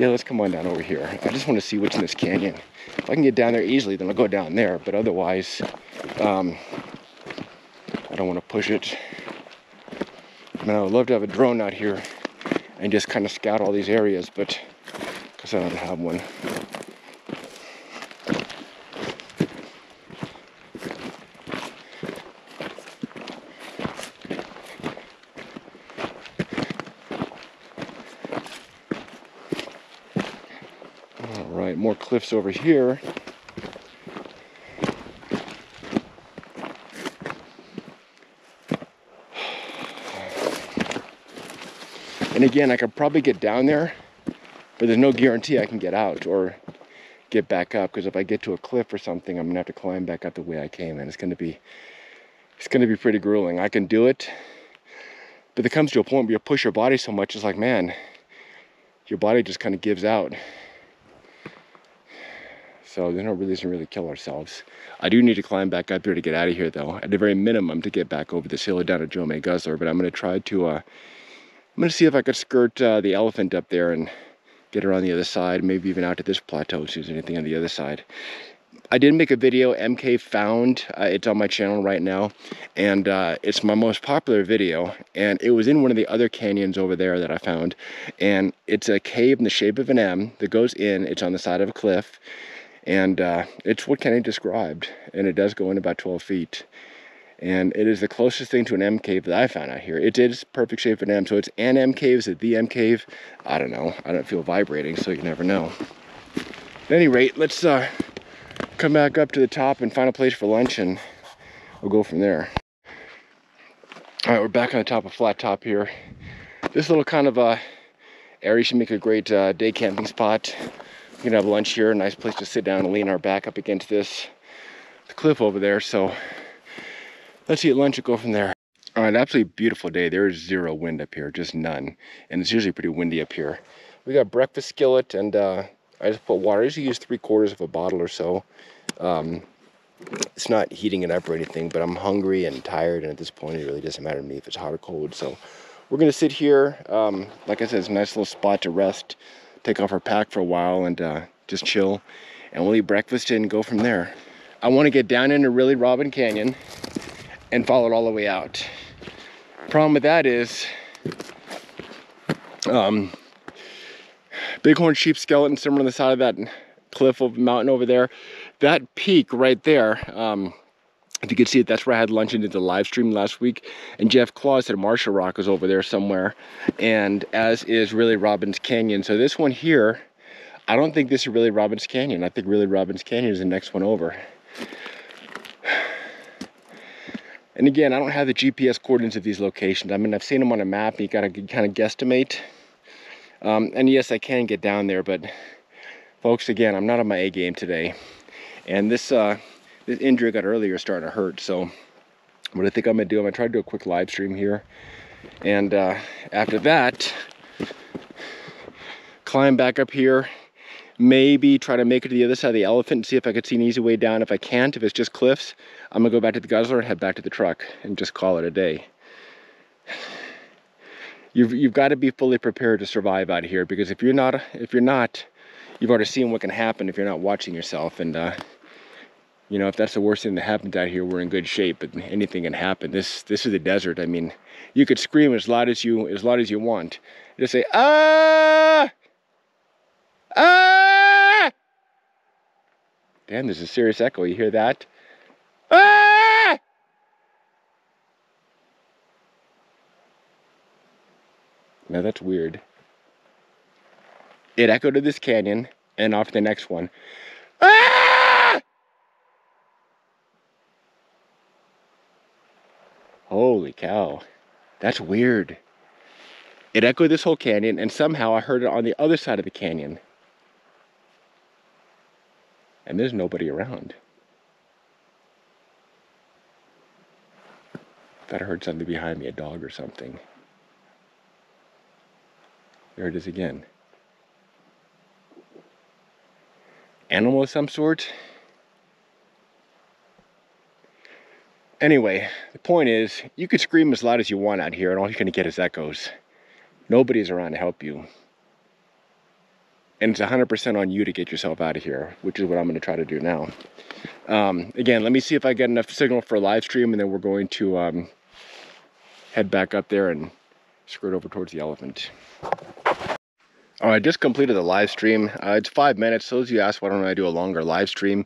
yeah, let's come on down over here. I just want to see what's in this canyon. If I can get down there easily, then I'll go down there, but otherwise, um... I don't want to push it. I mean, I would love to have a drone out here and just kind of scout all these areas, but because I don't have one. All right, more cliffs over here. And again, I could probably get down there, but there's no guarantee I can get out or get back up, because if I get to a cliff or something, I'm gonna have to climb back up the way I came, and it's gonna be it's gonna be pretty grueling. I can do it, but there comes to a point where you push your body so much, it's like, man, your body just kind of gives out. so there's no reason to really kill ourselves. I do need to climb back up here to get out of here though, at the very minimum, to get back over this hill down to Joe May Guzzler. But I'm going to try to, uh, I'm going to see if I could skirt uh, the elephant up there and get her on the other side, maybe even out to this plateau, see if there's anything on the other side. I did make a video, M K Found. Uh, it's on my channel right now, and uh, it's my most popular video, and it was in one of the other canyons over there that I found. And it's a cave in the shape of an M that goes in. It's on the side of a cliff, and uh, it's what Kenny described, and it does go in about twelve feet. And it is the closest thing to an M cave that I found out here. It is perfect shape of an M, so it's an M cave. Is it the M cave? I don't know. I don't feel vibrating, so you never know. At any rate, let's uh, come back up to the top and find a place for lunch, and we'll go from there. All right, we're back on the top of Flat Top here. This little kind of uh, area should make a great uh, day camping spot. We can have lunch here, a nice place to sit down and lean our back up against this the cliff over there. So let's eat lunch and go from there. All right, absolutely beautiful day. There is zero wind up here, just none. And it's usually pretty windy up here. We got breakfast skillet, and uh, I just put water. I usually use three quarters of a bottle or so. Um, it's not heating it up or anything, but I'm hungry and tired, and at this point, it really doesn't matter to me if it's hot or cold. So we're gonna sit here. Um, like I said, it's a nice little spot to rest, take off our pack for a while, and uh, just chill. And we'll eat breakfast and go from there. I wanna get down into Really Robin Canyon and follow it all the way out. Problem with that is, um, bighorn sheep skeleton somewhere on the side of that cliff of mountain over there. That peak right there, um, if you can see it, that's where I had lunch and did the live stream last week. And Jeff Claw said Martian Rock is over there somewhere, and as is Really Robin Canyon. So this one here, I don't think this is Really Robin Canyon. I think Really Robin Canyon is the next one over. And again, I don't have the G P S coordinates of these locations. I mean, I've seen them on a map. You gotta kind of guesstimate. Um, and yes, I can get down there, but folks, again, I'm not on my A game today. And this uh, this injury I got earlier is starting to hurt. So what I think I'm gonna do, I'm gonna try to do a quick live stream here. And uh, after that, climb back up here. Maybe try to make it to the other side of the elephant and see if I could see an easy way down. If I can't, if it's just cliffs, I'm gonna go back to the Guzzler and head back to the truck and just call it a day. You've, you've got to be fully prepared to survive out here, because if you're not, if you're not, you've already seen what can happen if you're not watching yourself. And uh, you know, if that's the worst thing that happens out here, we're in good shape, but anything can happen. This this is the desert. I mean, you could scream as loud as you as loud as you want. Just say, ah! Ah! Damn, there's a serious echo. You hear that? Ah! Now that's weird. It echoed to this canyon and off to the next one. Ah! Holy cow. That's weird. It echoed this whole canyon, and somehow I heard it on the other side of the canyon. And there's nobody around. Thought I heard something behind me, a dog or something. There it is again. Animal of some sort? Anyway, the point is, you could scream as loud as you want out here, and all you're gonna get is echoes. Nobody's around to help you. And it's one hundred percent on you to get yourself out of here, which is what I'm going to try to do now. Um, again, let me see if I get enough signal for a live stream, and then we're going to um, head back up there and skirt over towards the elephant. All right, just completed the live stream. Uh, it's five minutes. So as you asked, why don't I do a longer live stream?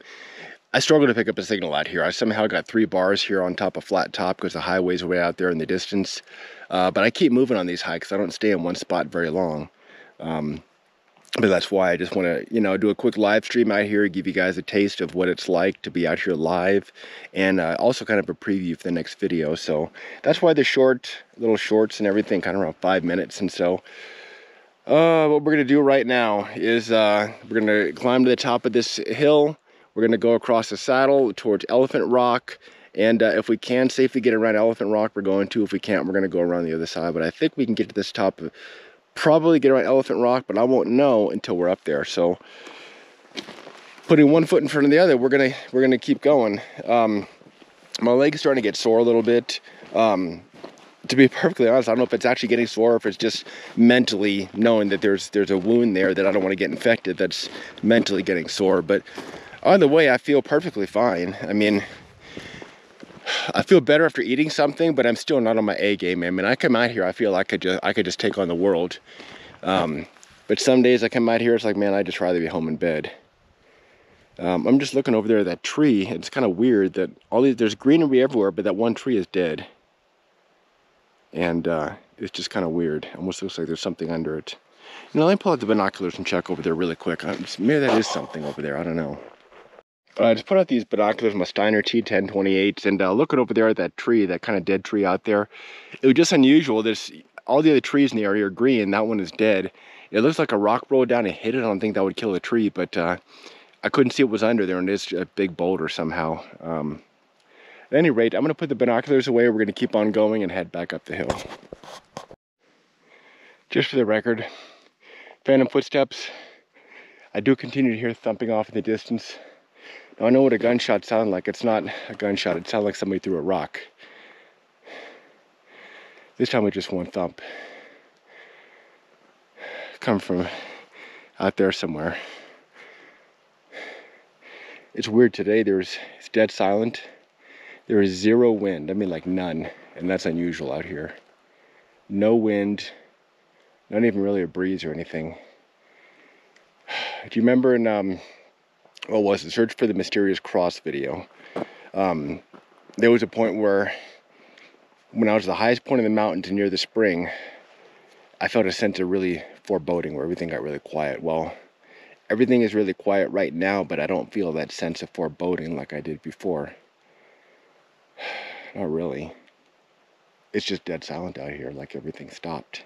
I struggle to pick up a signal out here. I somehow got three bars here on top of Flat Top because the highway's way out there in the distance. Uh, but I keep moving on these hikes. I don't stay in one spot very long. Um, But that's why I just want to, you know, do a quick live stream out here, give you guys a taste of what it's like to be out here live, and uh, also kind of a preview for the next video. So that's why the short, little shorts and everything, kind of around five minutes. And so uh, what we're going to do right now is uh, we're going to climb to the top of this hill. We're going to go across the saddle towards Elephant Rock. And uh, if we can safely get around Elephant Rock, we're going to. If we can't, we're going to go around the other side. But I think we can get to this top of probably get around Elephant Rock, but I won't know until we're up there. So putting one foot in front of the other, we're gonna we're gonna keep going. Um, my leg's starting to get sore a little bit. Um, to be perfectly honest, I don't know if it's actually getting sore or if it's just mentally knowing that there's there's a wound there that I don't want to get infected, that's mentally getting sore. But on the way, I feel perfectly fine. I mean, I feel better after eating something, but I'm still not on my A game. I mean, I come out here, I feel like I could just I could just take on the world. Um, but some days I come out here, it's like, man, I'd just rather be home in bed. Um, I'm just looking over there at that tree. It's kind of weird that all these, there's greenery everywhere, but that one tree is dead. And uh, it's just kind of weird. Almost looks like there's something under it. You know, let me pull out the binoculars and check over there really quick. I'm just, maybe that is something over there. I don't know. I uh, just put out these binoculars, my Steiner T ten twenty-eights, and uh, looking over there at that tree, that kind of dead tree out there. It was just unusual. There's all the other trees in the area are green. That one is dead. It looks like a rock rolled down and hit it. I don't think that would kill a tree, but uh, I couldn't see what was under there, and it's a big boulder somehow. Um, at any rate, I'm going to put the binoculars away. We're going to keep on going and head back up the hill. Just for the record, phantom footsteps. I do continue to hear thumping off in the distance. Now, I know what a gunshot sounded like. It's not a gunshot. It sounded like somebody threw a rock. This time, it just one thump. Come from out there somewhere. It's weird today. There's it's dead silent. There is zero wind. I mean, like none, and that's unusual out here. No wind. Not even really a breeze or anything. Do you remember in um? What was it? Search for the Mysterious Cross video. Um, there was a point where, when I was at the highest point of the mountains near the spring, I felt a sense of really foreboding where everything got really quiet. Well, everything is really quiet right now, but I don't feel that sense of foreboding like I did before. Not really. It's just dead silent out here, like everything stopped.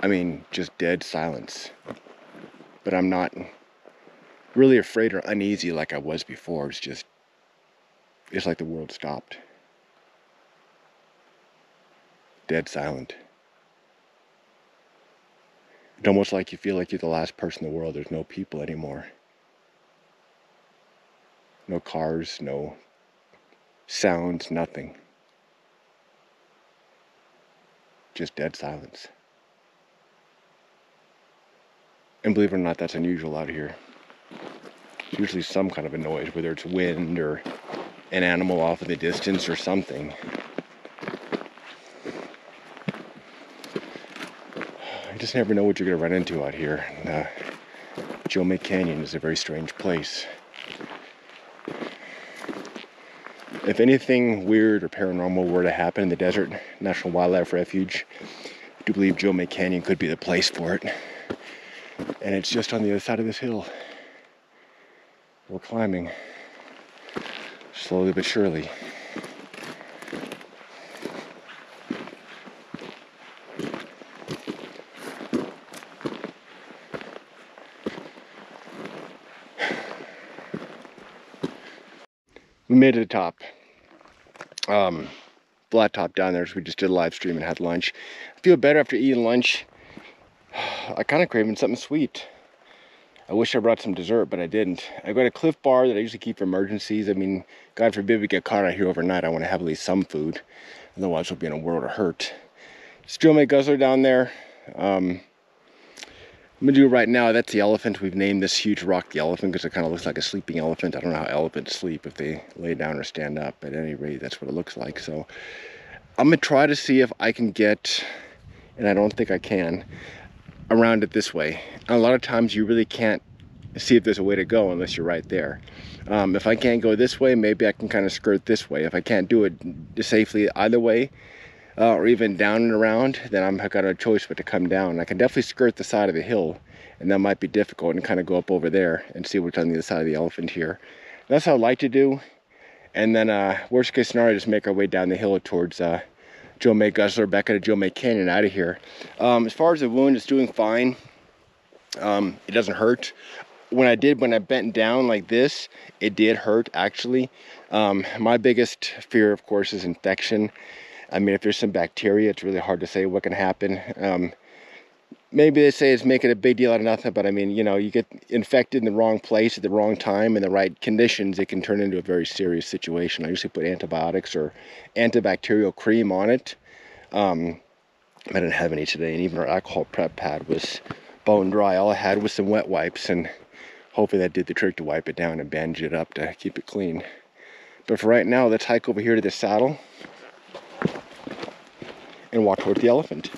I mean, just dead silence. But I'm not really afraid or uneasy like I was before. It's just, it's like the world stopped. Dead silent. It's almost like you feel like you're the last person in the world. There's no people anymore. No cars, no sounds, nothing. Just dead silence. And believe it or not, that's unusual out here. It's usually some kind of a noise, whether it's wind or an animal off in the distance or something. You just never know what you're going to run into out here. And, uh, Joe May Canyon is a very strange place. If anything weird or paranormal were to happen in the Desert National Wildlife Refuge, I do believe Joe May Canyon could be the place for it. And it's just on the other side of this hill. We're climbing, slowly but surely. We made it to the top. Um, Flat Top down there, so we just did a live stream and had lunch. I feel better after eating lunch. I kind of craving something sweet. I wish I brought some dessert, but I didn't. I've got a Cliff Bar that I usually keep for emergencies. I mean, God forbid we get caught out here overnight. I want to have at least some food. Otherwise, we'll be in a world of hurt. It's Joe May Guzzler down there. Um, I'm going to do it right now. That's the elephant. We've named this huge rock the elephant because it kind of looks like a sleeping elephant. I don't know how elephants sleep, if they lay down or stand up. At any rate, that's what it looks like. So I'm going to try to see if I can get, and I don't think I can, around it this way. A lot of times you really can't see if there's a way to go unless you're right there. Um, if I can't go this way, maybe I can kind of skirt this way. If I can't do it safely either way, uh, or even down and around, then I'm, I've got a choice but to come down. I can definitely skirt the side of the hill, and that might be difficult, and kind of go up over there and see what's on the other side of the elephant here. That's what I'd like to do. And then uh, worst case scenario, just make our way down the hill towards uh, Joe May Guzzler, back out of Joe May Canyon, out of here. Um, as far as the wound, it's doing fine. Um, it doesn't hurt. When I did, when I bent down like this, it did hurt, actually. Um, my biggest fear, of course, is infection. I mean, if there's some bacteria, it's really hard to say what can happen. Um, maybe they say it's making a big deal out of nothing, but I mean, you know, you get infected in the wrong place at the wrong time in the right conditions, it can turn into a very serious situation. I usually put antibiotics or antibacterial cream on it. Um, I didn't have any today, and even our alcohol prep pad was bone dry. All I had was some wet wipes, and hopefully that did the trick to wipe it down and bandage it up to keep it clean. But for right now, let's hike over here to the saddle and walk toward the elephant.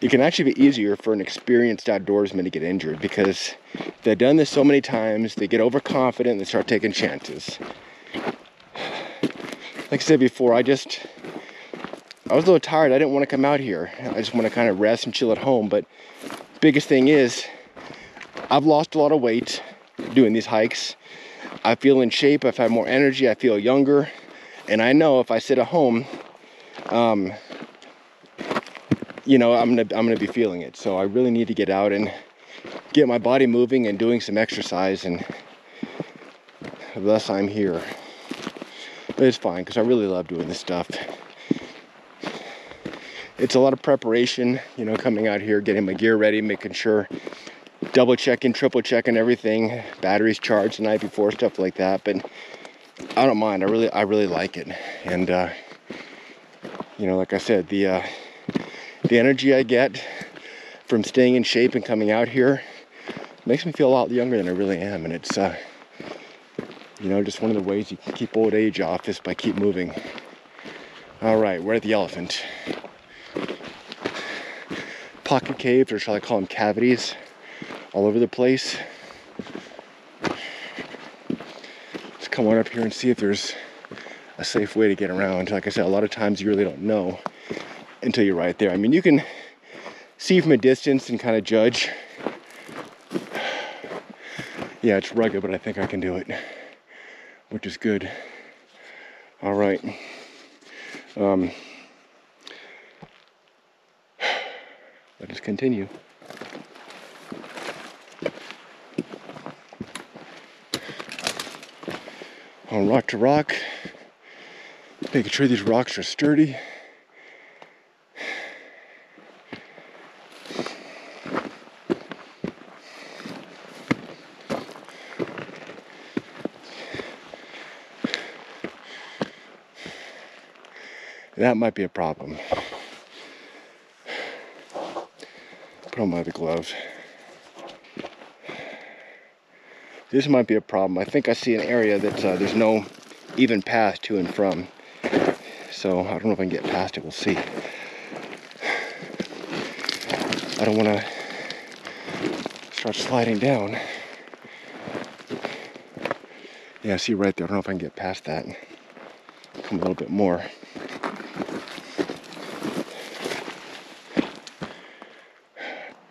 It can actually be easier for an experienced outdoorsman to get injured because they've done this so many times, they get overconfident and they start taking chances. Like I said before, I just, I was a little tired. I didn't want to come out here. I just want to kind of rest and chill at home. But biggest thing is, I've lost a lot of weight doing these hikes. I feel in shape. I've had more energy. I feel younger. And I know if I sit at home, um, you know, I'm gonna, I'm gonna be feeling it. So I really need to get out and get my body moving and doing some exercise. And thus I'm here. But it's fine because I really love doing this stuff. It's a lot of preparation, you know, coming out here, getting my gear ready, making sure, double checking, triple checking everything, batteries charged the night before, stuff like that. But I don't mind. I really, I really like it. And uh, you know, like I said, the uh, the energy I get from staying in shape and coming out here makes me feel a lot younger than I really am. And it's, uh, you know, just one of the ways you can keep old age off is by keep moving. All right, we're at the elephant. Pocket caves, or shall I call them cavities, all over the place. Let's come on up here and see if there's a safe way to get around. Like I said, a lot of times you really don't know until you're right there. I mean, you can see from a distance and kind of judge. Yeah, it's rugged, but I think I can do it, which is good. All right. Um, Let us continue. On rock to rock, making sure these rocks are sturdy. That might be a problem. Put on my other gloves. This might be a problem. I think I see an area that uh, there's no even path to and from. So I don't know if I can get past it. We'll see. I don't want to start sliding down. Yeah, I see right there. I don't know if I can get past that. Come a little bit more.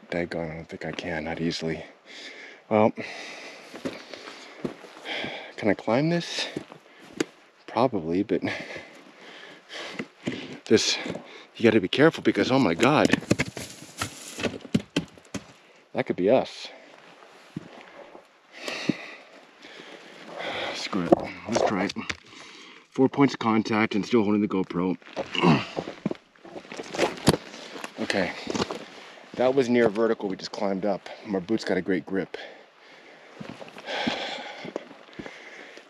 Daggone, I don't think I can, not easily. Well, can I climb this? Probably, but this, you gotta be careful because, oh my God, that could be us. Screw it, let's try it. Four points of contact and still holding the GoPro. Okay. That was near vertical, we just climbed up. My boots got a great grip.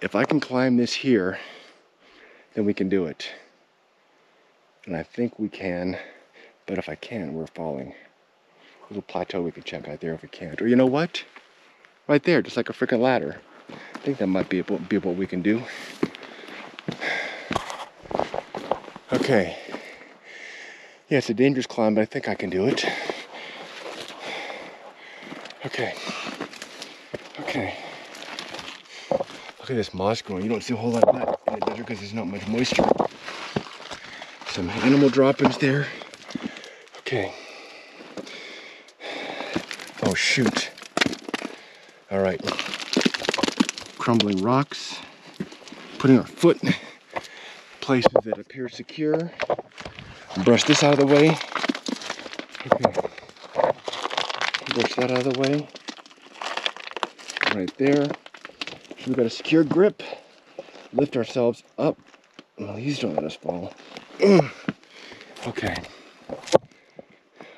If I can climb this here, then we can do it. And I think we can, but if I can't, we're falling. A little plateau we can check out there if we can't. Or you know what? Right there, just like a freaking ladder. I think that might be about, be about what we can do. Okay. Yeah, it's a dangerous climb, but I think I can do it. Okay, okay. Look at this moss growing. You don't see a whole lot of that in the desert because there's not much moisture. Some animal droppings there. Okay. Oh, shoot. All right. Crumbling rocks. Putting our foot in places that appear secure. Brush this out of the way. Okay. Push that out of the way. Right there. We've got a secure grip. Lift ourselves up. Well, these don't let us fall. Okay.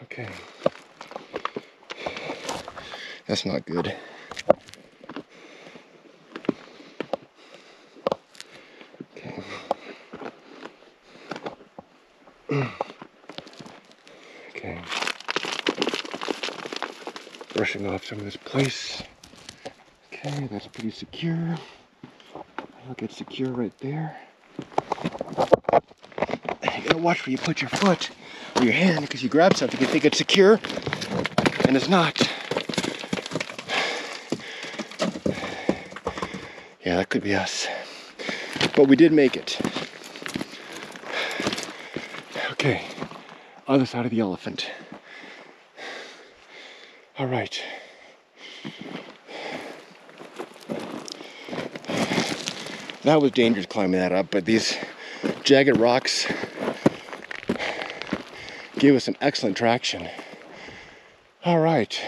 Okay. That's not good. Okay. Okay. Brushing off some of this place. Okay, that's pretty secure. I'll get secure right there. You gotta watch where you put your foot or your hand, because you grab something, you think it's secure, and it's not. Yeah, that could be us. But we did make it. Okay, other side of the elephant. All right. That was dangerous climbing that up, but these jagged rocks gave us an excellent traction. All right.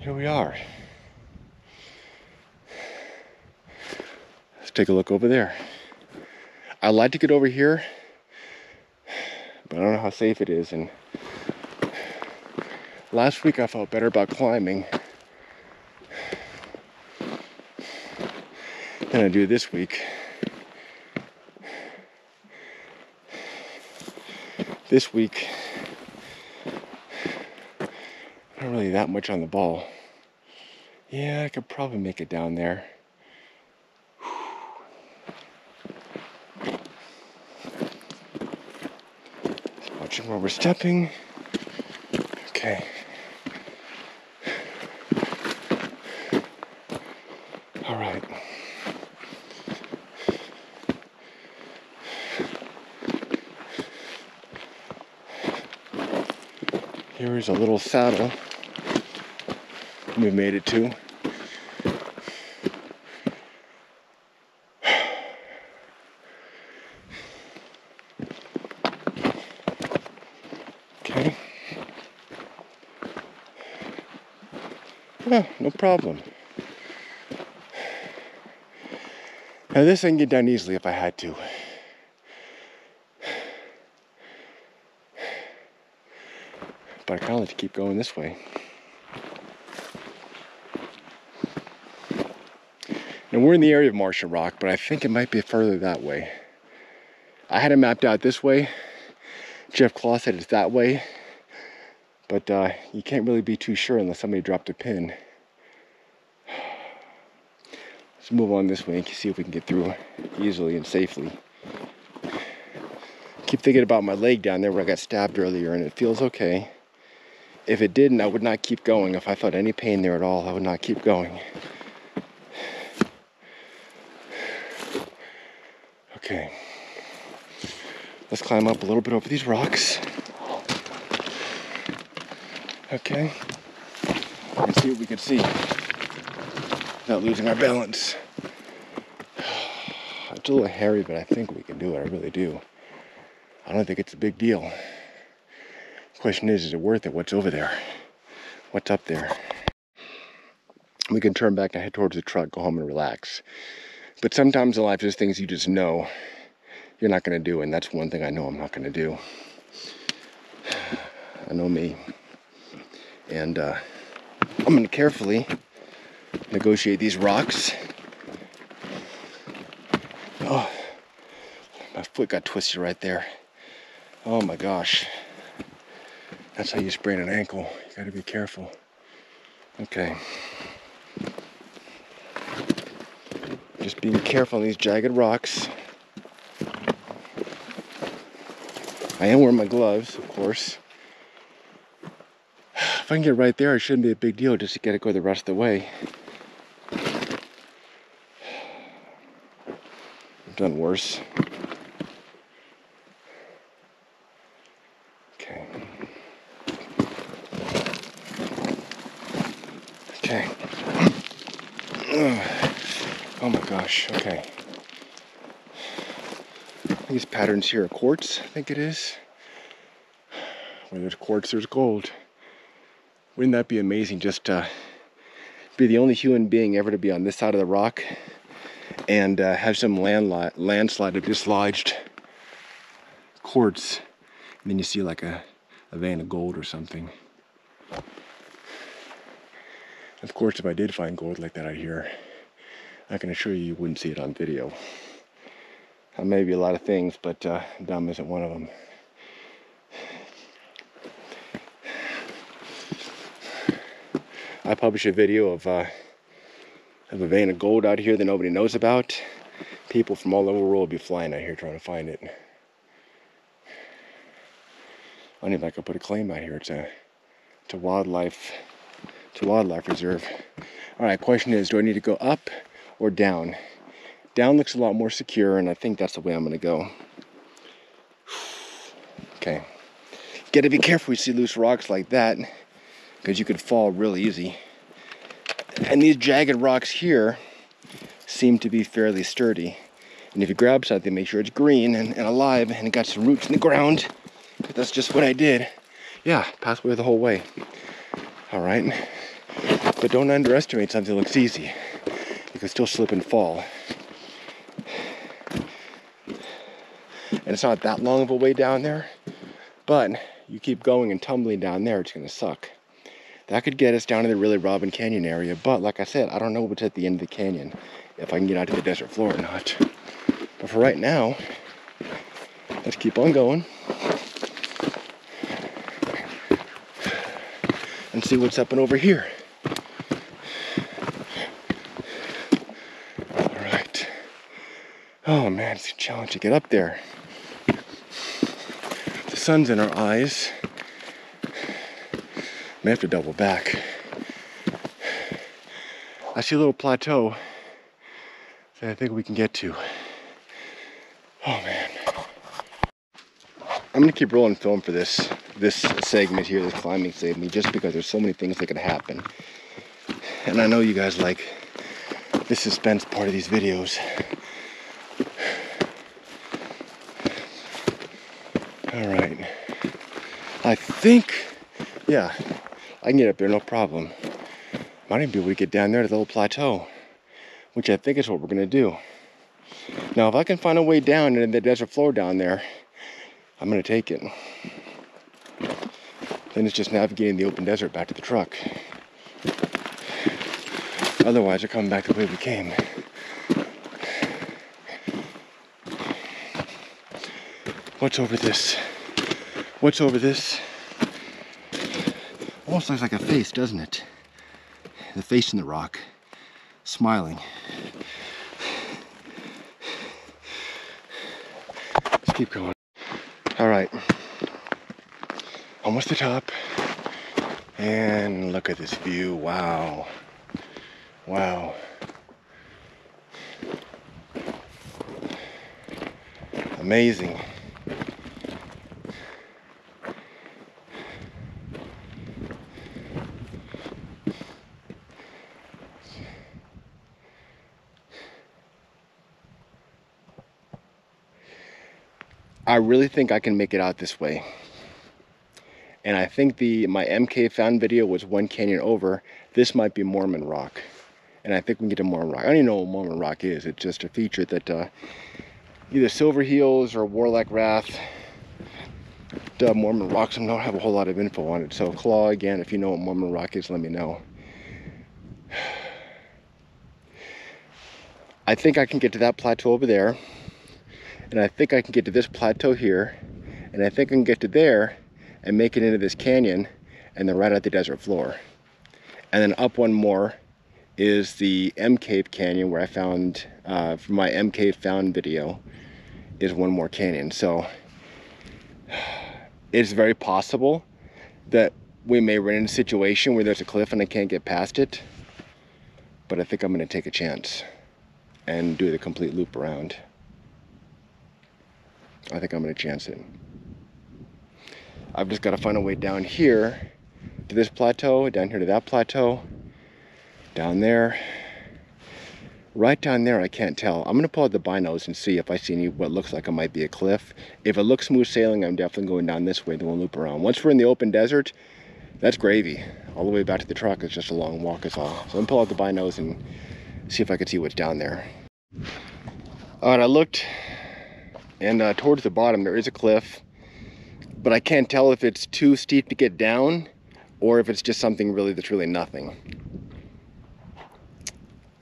Here we are. Let's take a look over there. I'd like to get over here, but I don't know how safe it is. And last week I felt better about climbing than I do this week. This week, not really that much on the ball. Yeah, I could probably make it down there. Whew. Watching where we're stepping. Okay. All right. Here is a little saddle we made it to. Okay. Well, no problem. Now this I can get done easily if I had to. But I kind of like to keep going this way. Now we're in the area of Martian Rock, but I think it might be further that way. I had it mapped out this way. Jeff Claw said it's that way, but uh, you can't really be too sure unless somebody dropped a pin. Let's move on this way and see if we can get through easily and safely. Keep thinking about my leg down there where I got stabbed earlier, and it feels okay. If it didn't, I would not keep going. If I felt any pain there at all, I would not keep going. Okay. Let's climb up a little bit over these rocks. Okay. Let's see what we can see without losing our balance. It's a little hairy, but I think we can do it. I really do. I don't think it's a big deal. Question is, is it worth it? What's over there? What's up there? We can turn back and head towards the truck, go home and relax. But sometimes in life, there's things you just know you're not gonna do, and that's one thing I know I'm not gonna do. I know me. And uh, I'm gonna carefully negotiate these rocks. Oh, my foot got twisted right there. Oh my gosh. That's how you sprain an ankle. You gotta be careful. Okay. Just being careful on these jagged rocks. I am wearing my gloves, of course. If I can get right there, it shouldn't be a big deal just to get it go the rest of the way. I've done worse. Okay. Oh my gosh, okay. These patterns here are quartz, I think it is. Where there's quartz, there's gold. Wouldn't that be amazing, just to uh, be the only human being ever to be on this side of the rock and uh, have some landslide, landslide of dislodged quartz. And then you see like a, a vein of gold or something. Of course, if I did find gold like that out here, I can assure you you wouldn't see it on video. I may be a lot of things, but uh, dumb isn't one of them. I published a video of, uh, of a vein of gold out here that nobody knows about. People from all over the world will be flying out here trying to find it. I don't even know if I could put a claim out here. It's a, it's a wildlife, it's a wildlife reserve. All right, question is, do I need to go up or down? Down looks a lot more secure, and I think that's the way I'm gonna go. Okay, gotta be careful. You see loose rocks like that, because you could fall really easy. And these jagged rocks here seem to be fairly sturdy. And if you grab something, make sure it's green and, and alive and it got some roots in the ground. But that's just what I did. Yeah, pathway the whole way. All right. But don't underestimate something that looks easy. You can still slip and fall. And it's not that long of a way down there, but you keep going and tumbling down there, it's gonna suck. That could get us down to the Really Robin Canyon area, but like I said, I don't know what's at the end of the canyon, if I can get out to the desert floor or not. But for right now, let's keep on going and see what's up and over here. All right. Oh man, it's a challenge to get up there. The sun's in our eyes. May have to double back. I see a little plateau that I think we can get to. Oh man. I'm gonna keep rolling film for this this segment here, this climbing segment, just because there's so many things that could happen. And I know you guys like the suspense part of these videos. All right. I think, yeah. I can get up there, no problem. Might even be able to get down there to the little plateau, which I think is what we're gonna do. Now, if I can find a way down into the desert floor down there, I'm gonna take it. Then it's just navigating the open desert back to the truck. Otherwise, we're coming back the way we came. What's over this? What's over this? Almost looks like a face, doesn't it? The face in the rock, smiling. Let's keep going. All right, almost the top. And look at this view, wow. Wow. Amazing. I really think I can make it out this way. And I think the my M Cave found video was one canyon over. This might be Mormon Rock. And I think we can get to Mormon Rock. I don't even know what Mormon Rock is. It's just a feature that uh, either Silverheels or Warlike Wrath, duh, Mormon Rock. So I don't have a whole lot of info on it. So Claw, again, if you know what Mormon Rock is, let me know. I think I can get to that plateau over there. And I think I can get to this plateau here, and I think I can get to there and make it into this canyon, and then right at the desert floor. And then up one more is the M Cave Canyon, where I found, uh, from my M Cave found video, is one more canyon. So it's very possible that we may run into a situation where there's a cliff and I can't get past it, but I think I'm gonna take a chance and do the complete loop around. I think I'm gonna chance it. I've just gotta find a way down here to this plateau, down here to that plateau, down there, right down there, I can't tell. I'm gonna pull out the binos and see if I see any, what looks like it might be a cliff. If it looks smooth sailing, I'm definitely going down this way, then we'll loop around. Once we're in the open desert, that's gravy. All the way back to the truck is just a long walk is all. So I'm gonna pull out the binos and see if I can see what's down there. All right, I looked, and uh, towards the bottom there is a cliff, but I can't tell if it's too steep to get down or if it's just something really that's really nothing.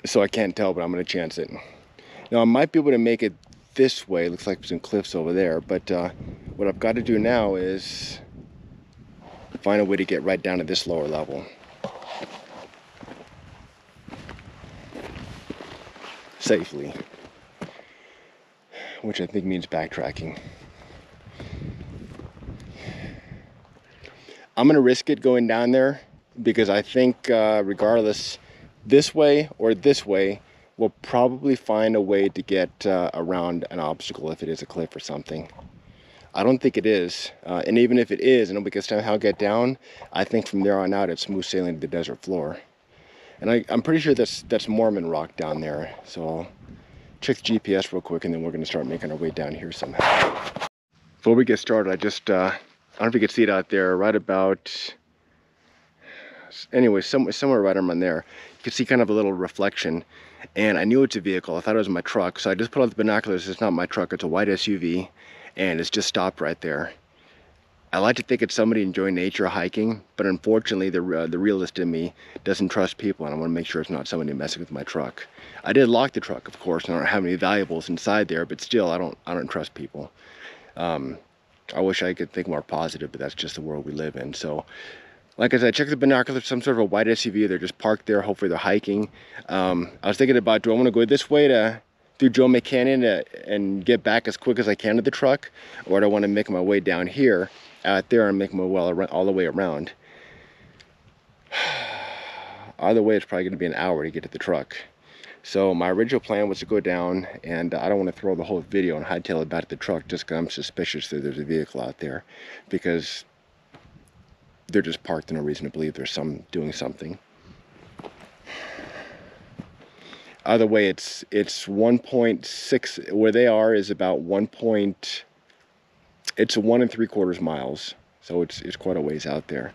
So I can't tell, but I'm gonna chance it. Now I might be able to make it this way. Looks like some cliffs over there, but uh, what I've got to do now is find a way to get right down to this lower level. Safely. Which I think means backtracking. I'm gonna risk it going down there because I think uh, regardless, this way or this way, we'll probably find a way to get uh, around an obstacle if it is a cliff or something. I don't think it is, uh, and even if it is, and we can somehow get down, I think from there on out it's smooth sailing to the desert floor. And I, I'm pretty sure that's, that's Mormon Rock down there, so I'll check the G P S real quick and then we're going to start making our way down here somehow. Before we get started, I just, uh, I don't know if you can see it out there, right about, anyway, some, somewhere right around there, you can see kind of a little reflection. And I knew it's a vehicle, I thought it was my truck, so I just put out the binoculars. It's not my truck, it's a white S U V. And it's just stopped right there. I like to think it's somebody enjoying nature hiking, but unfortunately the, uh, the realist in me doesn't trust people, and I want to make sure it's not somebody messing with my truck. I did lock the truck, of course, and I don't have any valuables inside there, but still I don't, I don't trust people. Um, I wish I could think more positive, but that's just the world we live in. So, like I said, check the binoculars, some sort of a white S U V. They're just parked there, hopefully they're hiking. Um, I was thinking about, do I want to go this way to through Joe May Canyon uh, and get back as quick as I can to the truck, or do I want to make my way down here, out there, and make my way around, all the way around? Either way, it's probably going to be an hour to get to the truck. So my original plan was to go down, and I don't want to throw the whole video and hightail it back to the truck just because I'm suspicious that there's a vehicle out there, because they're just parked and no reason to believe there's some doing something. Either way, it's it's one point six, where they are is about one point, it's one and three quarters miles. So it's, it's quite a ways out there.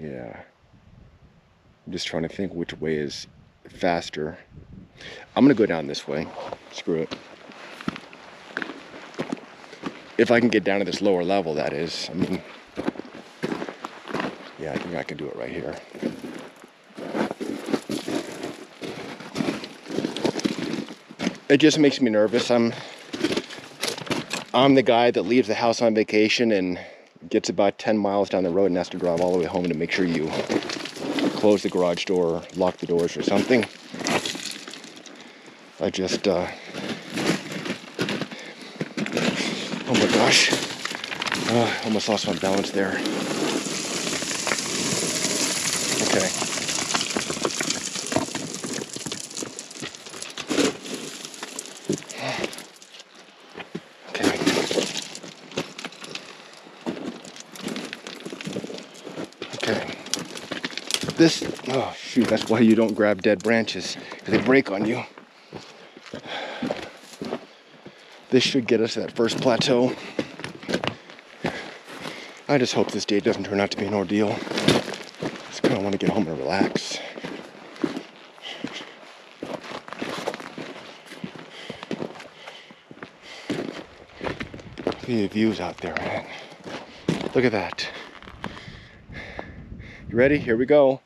Yeah. I'm just trying to think which way is faster. I'm gonna go down this way, screw it. If I can get down to this lower level, that is. I mean, yeah, I think I can do it right here. It just makes me nervous. I'm I'm the guy that leaves the house on vacation and gets about ten miles down the road and has to drive all the way home to make sure you close the garage door, lock the doors or something. I just, uh, oh my gosh, uh, almost lost my balance there. Okay. This, oh shoot, that's why you don't grab dead branches, because they break on you. This should get us to that first plateau. I just hope this day doesn't turn out to be an ordeal. Just kind of want to get home and relax. Look at the views out there, man. Look at that. You ready? Here we go.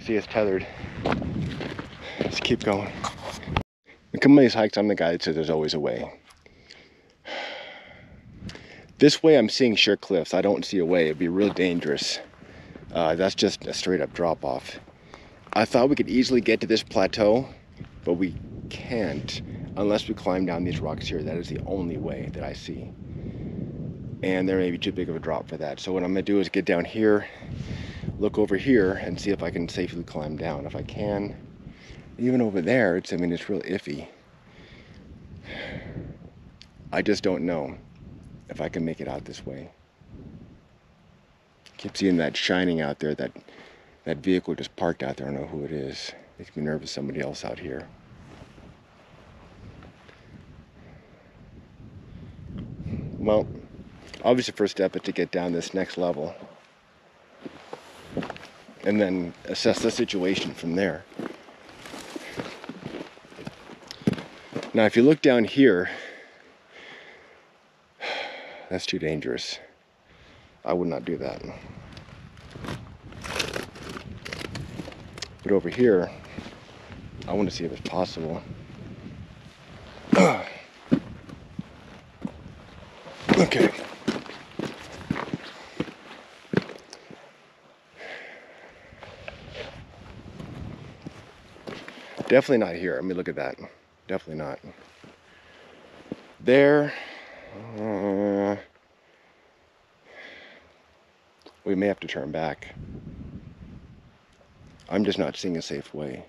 See, it's tethered. Let's keep going. When coming on these hikes, I'm the guy that says there's always a way. This way, I'm seeing sheer cliffs. I don't see a way. It'd be real dangerous. Uh, that's just a straight up drop off. I thought we could easily get to this plateau, but we can't unless we climb down these rocks here. That is the only way that I see. And there may be too big of a drop for that. So what I'm gonna do is get down here, look over here, and see if I can safely climb down. If I can, even over there, it's, I mean, it's real iffy. I just don't know if I can make it out this way. Keep seeing that shining out there, that, that vehicle just parked out there. I don't know who it is. Makes me nervous, somebody else out here. Well, obviously the first step is to get down this next level and then assess the situation from there. Now if you look down here, that's too dangerous. I would not do that. But over here, I want to see if it's possible. Okay. Definitely not here. I mean, look at that. Definitely not. There. Uh, we may have to turn back. I'm just not seeing a safe way.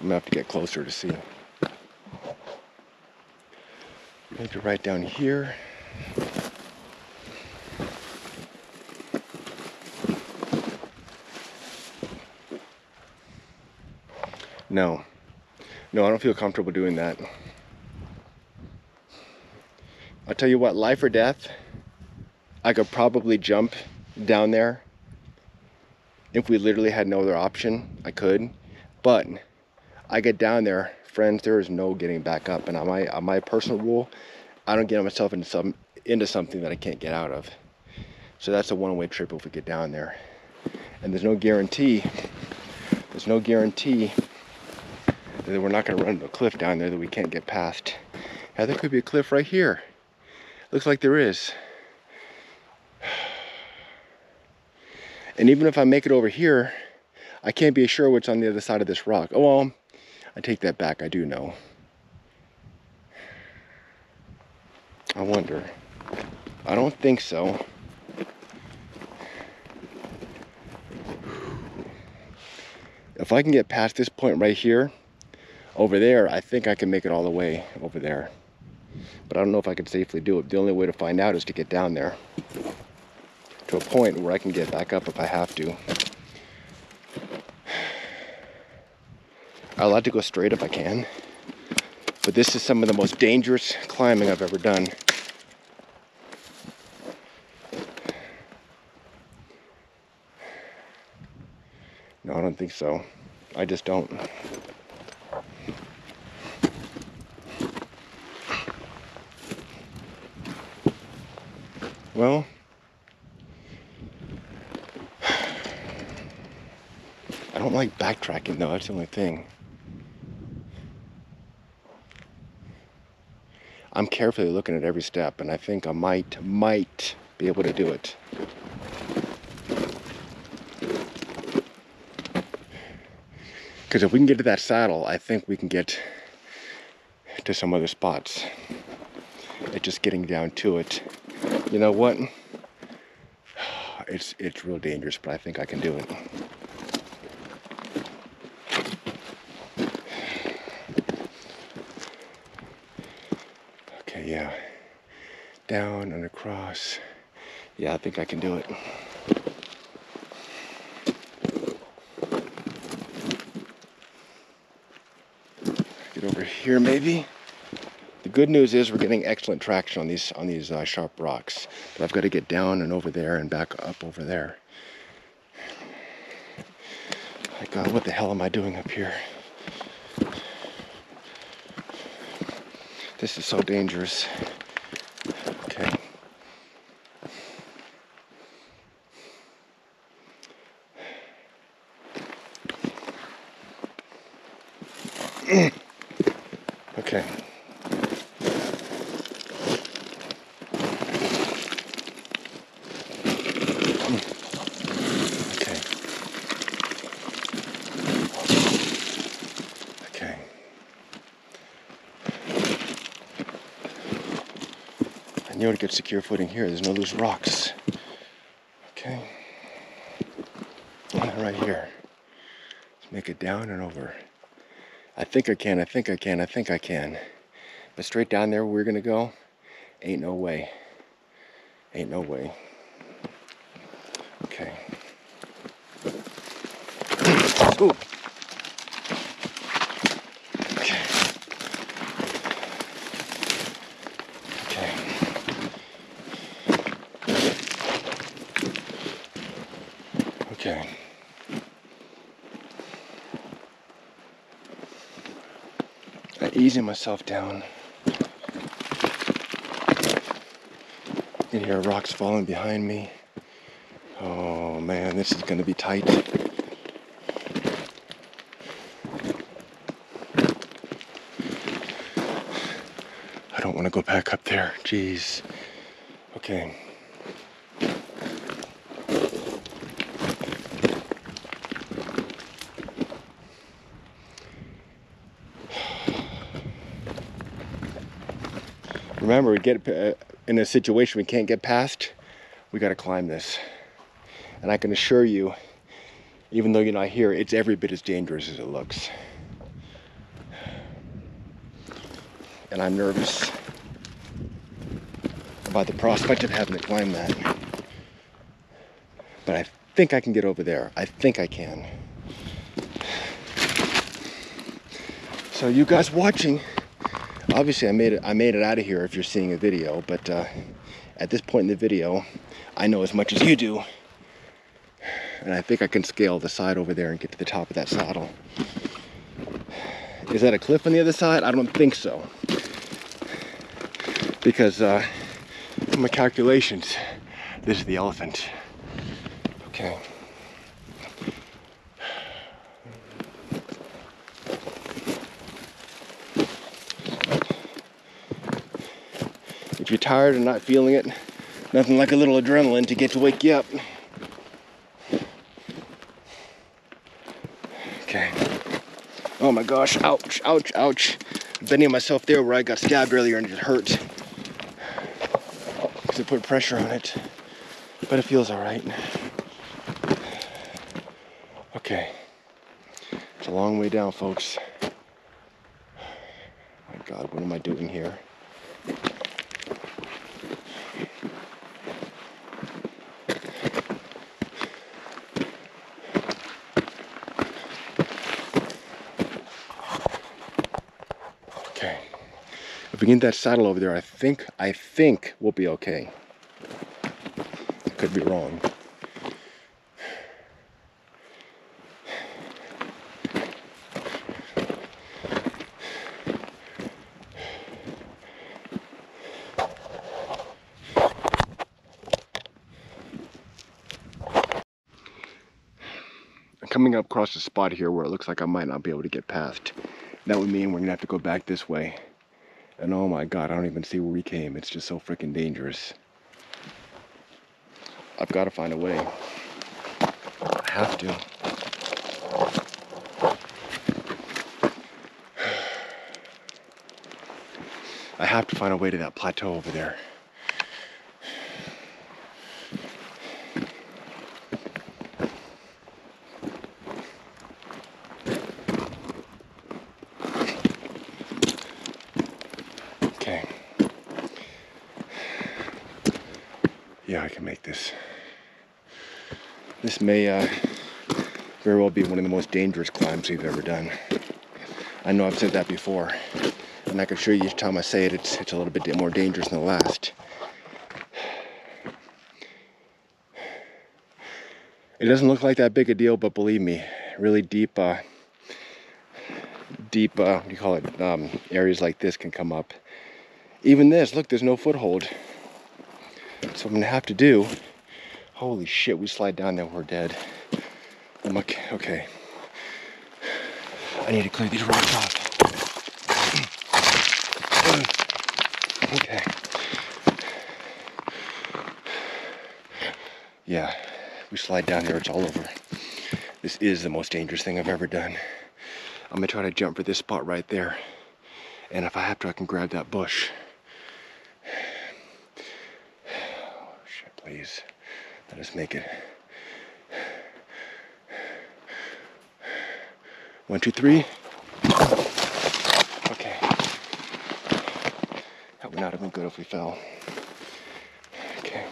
I'm gonna have to get closer to see. Maybe right down here. No. No, I don't feel comfortable doing that. I'll tell you what, life or death, I could probably jump down there. If we literally had no other option, I could. But I get down there, friends, there is no getting back up. And on my, on my personal rule, I don't get myself into, some, into something that I can't get out of. So that's a one-way trip if we get down there. And there's no guarantee, there's no guarantee that we're not gonna run into a cliff down there that we can't get past. Now there could be a cliff right here. Looks like there is. And even if I make it over here, I can't be sure what's on the other side of this rock. Oh, well, I take that back. I do know. I wonder. I don't think so. If I can get past this point right here, over there, I think I can make it all the way over there. But I don't know if I can safely do it. The only way to find out is to get down there to a point where I can get back up if I have to. I like to go straight if I can, but this is some of the most dangerous climbing I've ever done. No, I don't think so. I just don't. Well, I don't like backtracking though, that's the only thing. I'm carefully looking at every step, and I think I might, might be able to do it. Because if we can get to that saddle, I think we can get to some other spots. It's just getting down to it. You know what? It's, it's real dangerous, but I think I can do it. Down and across. Yeah, I think I can do it. Get over here maybe. The good news is we're getting excellent traction on these on these uh, sharp rocks. But I've got to get down and over there and back up over there. My God, what the hell am I doing up here? This is so dangerous. Okay. Okay. Okay. I knew I'd get secure footing here. There's no loose rocks. Okay. Right here. Let's make it down and over. I think I can, I think I can, I think I can. But straight down there where we're gonna go, ain't no way. Ain't no way. Okay. Ooh. Okay. Okay. Canyon. I'm easing myself down. You can hear rocks falling behind me. Oh man, this is going to be tight. I don't want to go back up there. Jeez. Okay. Remember, we get in a situation we can't get past, we got to climb this. And I can assure you, even though you're not here, it's every bit as dangerous as it looks. And I'm nervous about the prospect of having to climb that. But I think I can get over there. I think I can. So you guys watching, obviously I made it, I made it out of here if you're seeing a video, but uh, at this point in the video, I know as much as you do. And I think I can scale the side over there and get to the top of that saddle. Is that a cliff on the other side? I don't think so. Because uh, from my calculations, this is the elephant. Okay. If you're tired and not feeling it, nothing like a little adrenaline to get to wake you up. Oh my gosh, ouch, ouch, ouch. Bending myself there where I got stabbed earlier and it hurt. Because I put pressure on it. But it feels all right. Okay. It's a long way down, folks. Oh my God, what am I doing here? If we get that saddle over there, I think, I think we'll be okay. I could be wrong. I'm coming up across a spot here where it looks like I might not be able to get past. That would mean we're gonna have to go back this way. And oh my God, I don't even see where we came. It's just so freaking dangerous. I've got to find a way. I have to. I have to find a way to that plateau over there. This may uh, very well be one of the most dangerous climbs we've ever done. I know I've said that before, and I can assure you each time I say it, it's, it's a little bit more dangerous than the last. It doesn't look like that big a deal, but believe me, really deep, uh, deep, uh, what do you call it, um, areas like this can come up. Even this, look, there's no foothold. So I'm gonna have to do. Holy shit, we slide down there, we're dead. I'm okay, okay. I need to clear these rocks off. Okay. Yeah, we slide down there, it's all over. This is the most dangerous thing I've ever done. I'm gonna try to jump for this spot right there. And if I have to, I can grab that bush. Oh shit, please. Let us make it. One, two, three. Okay. That would not have been good if we fell. Okay.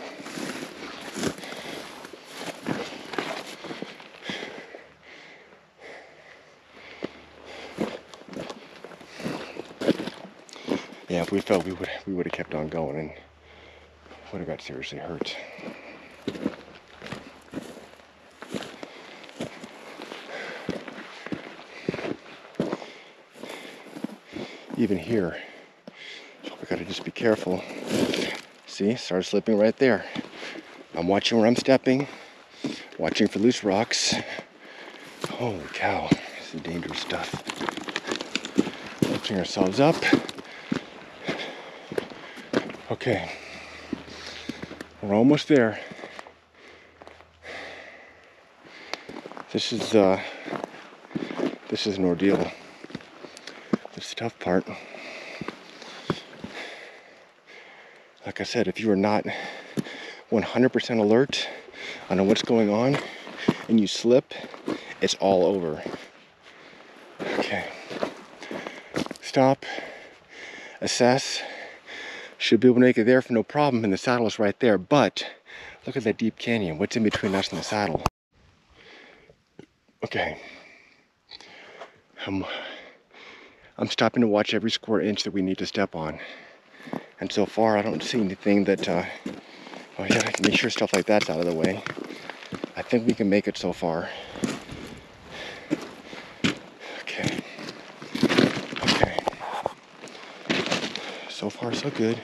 Yeah, if we fell, we would we would have kept on going and would have got seriously hurt. even here. So we gotta just be careful. See, started slipping right there. I'm watching where I'm stepping, watching for loose rocks. Holy cow, this is dangerous stuff. Lifting ourselves up. Okay, we're almost there. This is uh, this is an ordeal. That's the tough part. Like I said, if you are not one hundred percent alert on what's going on and you slip, it's all over. Okay. Stop. Assess. Should be able to make it there for no problem, and the saddle is right there. But look at that deep canyon. What's in between us and the saddle? Okay. I'm, I'm stopping to watch every square inch that we need to step on. And so far, I don't see anything that... Uh, oh, yeah, I can make sure stuff like that's out of the way. I think we can make it so far. Okay. Okay. So far, so good.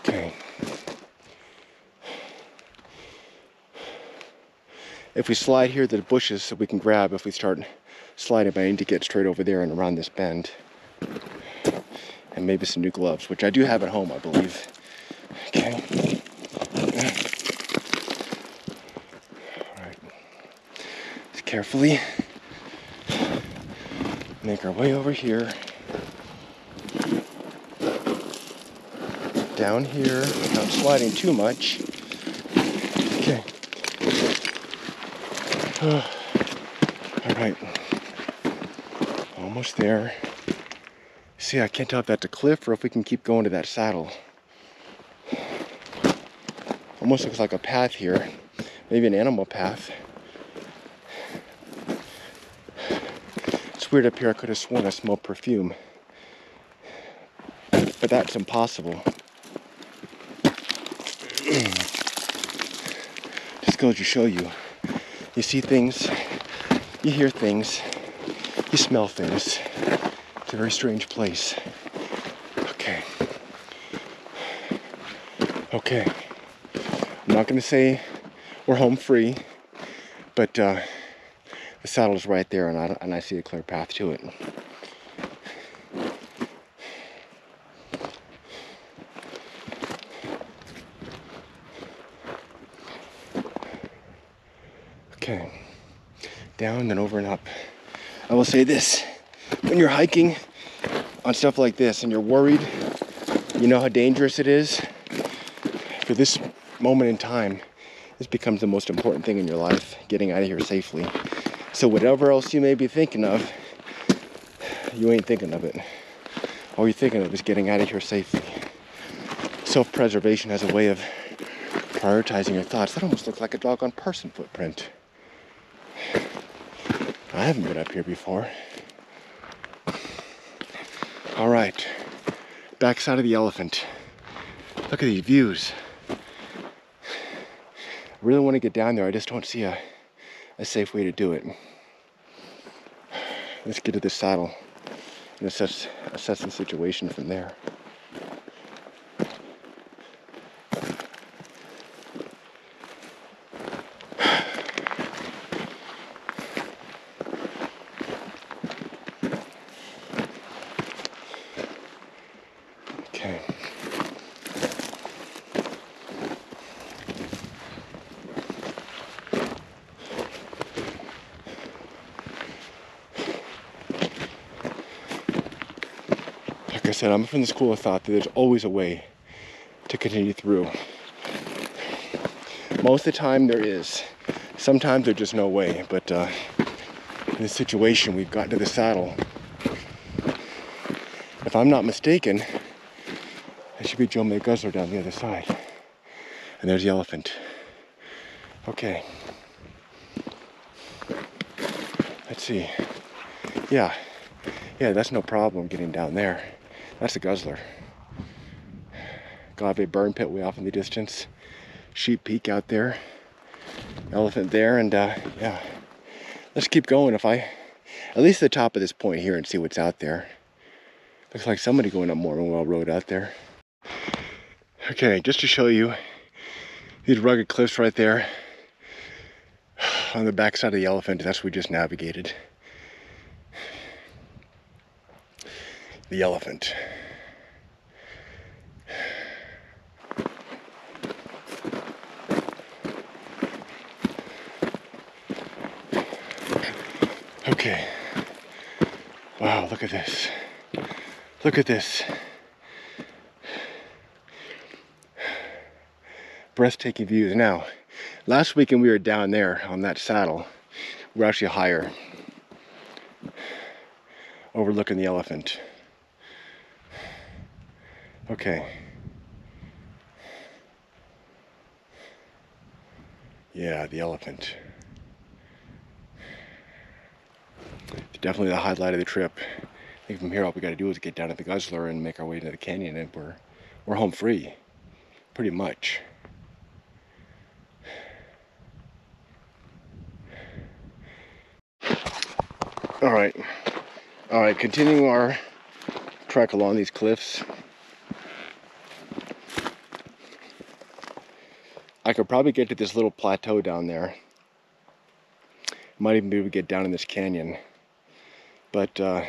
Okay. If we slide here, the bushes that we can grab, if we start sliding, but I need to get straight over there and around this bend. And maybe some new gloves, which I do have at home, I believe. Okay. All right. Just carefully make our way over here. Down here, not sliding too much. Okay. Uh, all right. Almost there. See, I can't tell if that's a cliff or if we can keep going to that saddle. Almost looks like a path here. Maybe an animal path. It's weird up here. I could have sworn I smelled perfume. But that's impossible. Just goes to show you. You see things. You hear things. You smell things. It's a very strange place. Okay. Okay. I'm not gonna say we're home free, but uh, the saddle is right there, and I, and I see a clear path to it. Okay. Down, then over and up. I will say this. When you're hiking on stuff like this and you're worried, you know how dangerous it is, for this moment in time, this becomes the most important thing in your life, getting out of here safely. So whatever else you may be thinking of, you ain't thinking of it. All you're thinking of is getting out of here safely. Self-preservation has a way of prioritizing your thoughts. That almost looks like a doggone person footprint. I haven't been up here before. All right, backside of the elephant. Look at these views. I really want to get down there. I just don't see a, a safe way to do it. Let's get to this saddle and assess, assess the situation from there. Like I said, I'm from the school of thought that there's always a way to continue through. Most of the time there is. Sometimes there's just no way, but uh, in this situation we've gotten to the saddle. If I'm not mistaken, it should be Joe May Guzzler down the other side. And there's the elephant. Okay. Let's see. Yeah. Yeah, that's no problem getting down there. That's the Guzzler. Got a burn pit way off in the distance. Sheep Peak out there. Elephant there, and uh, yeah. Let's keep going. If I, at least the top of this point here and see what's out there. Looks like somebody going up Mormon Well Road out there. Okay, just to show you these rugged cliffs right there on the backside of the elephant, that's what we just navigated. The elephant. Okay. Wow, look at this. Look at this. Breathtaking views. Now, last weekend we were down there on that saddle. We're actually higher, overlooking the elephant. Okay. Yeah, the elephant. Definitely the highlight of the trip. I think from here all we got to do is get down to the Guzzler and make our way to the canyon, and we're we're home free, pretty much. All right, all right. Continuing our trek along these cliffs. I could probably get to this little plateau down there. Might even be able to get down in this canyon. But uh,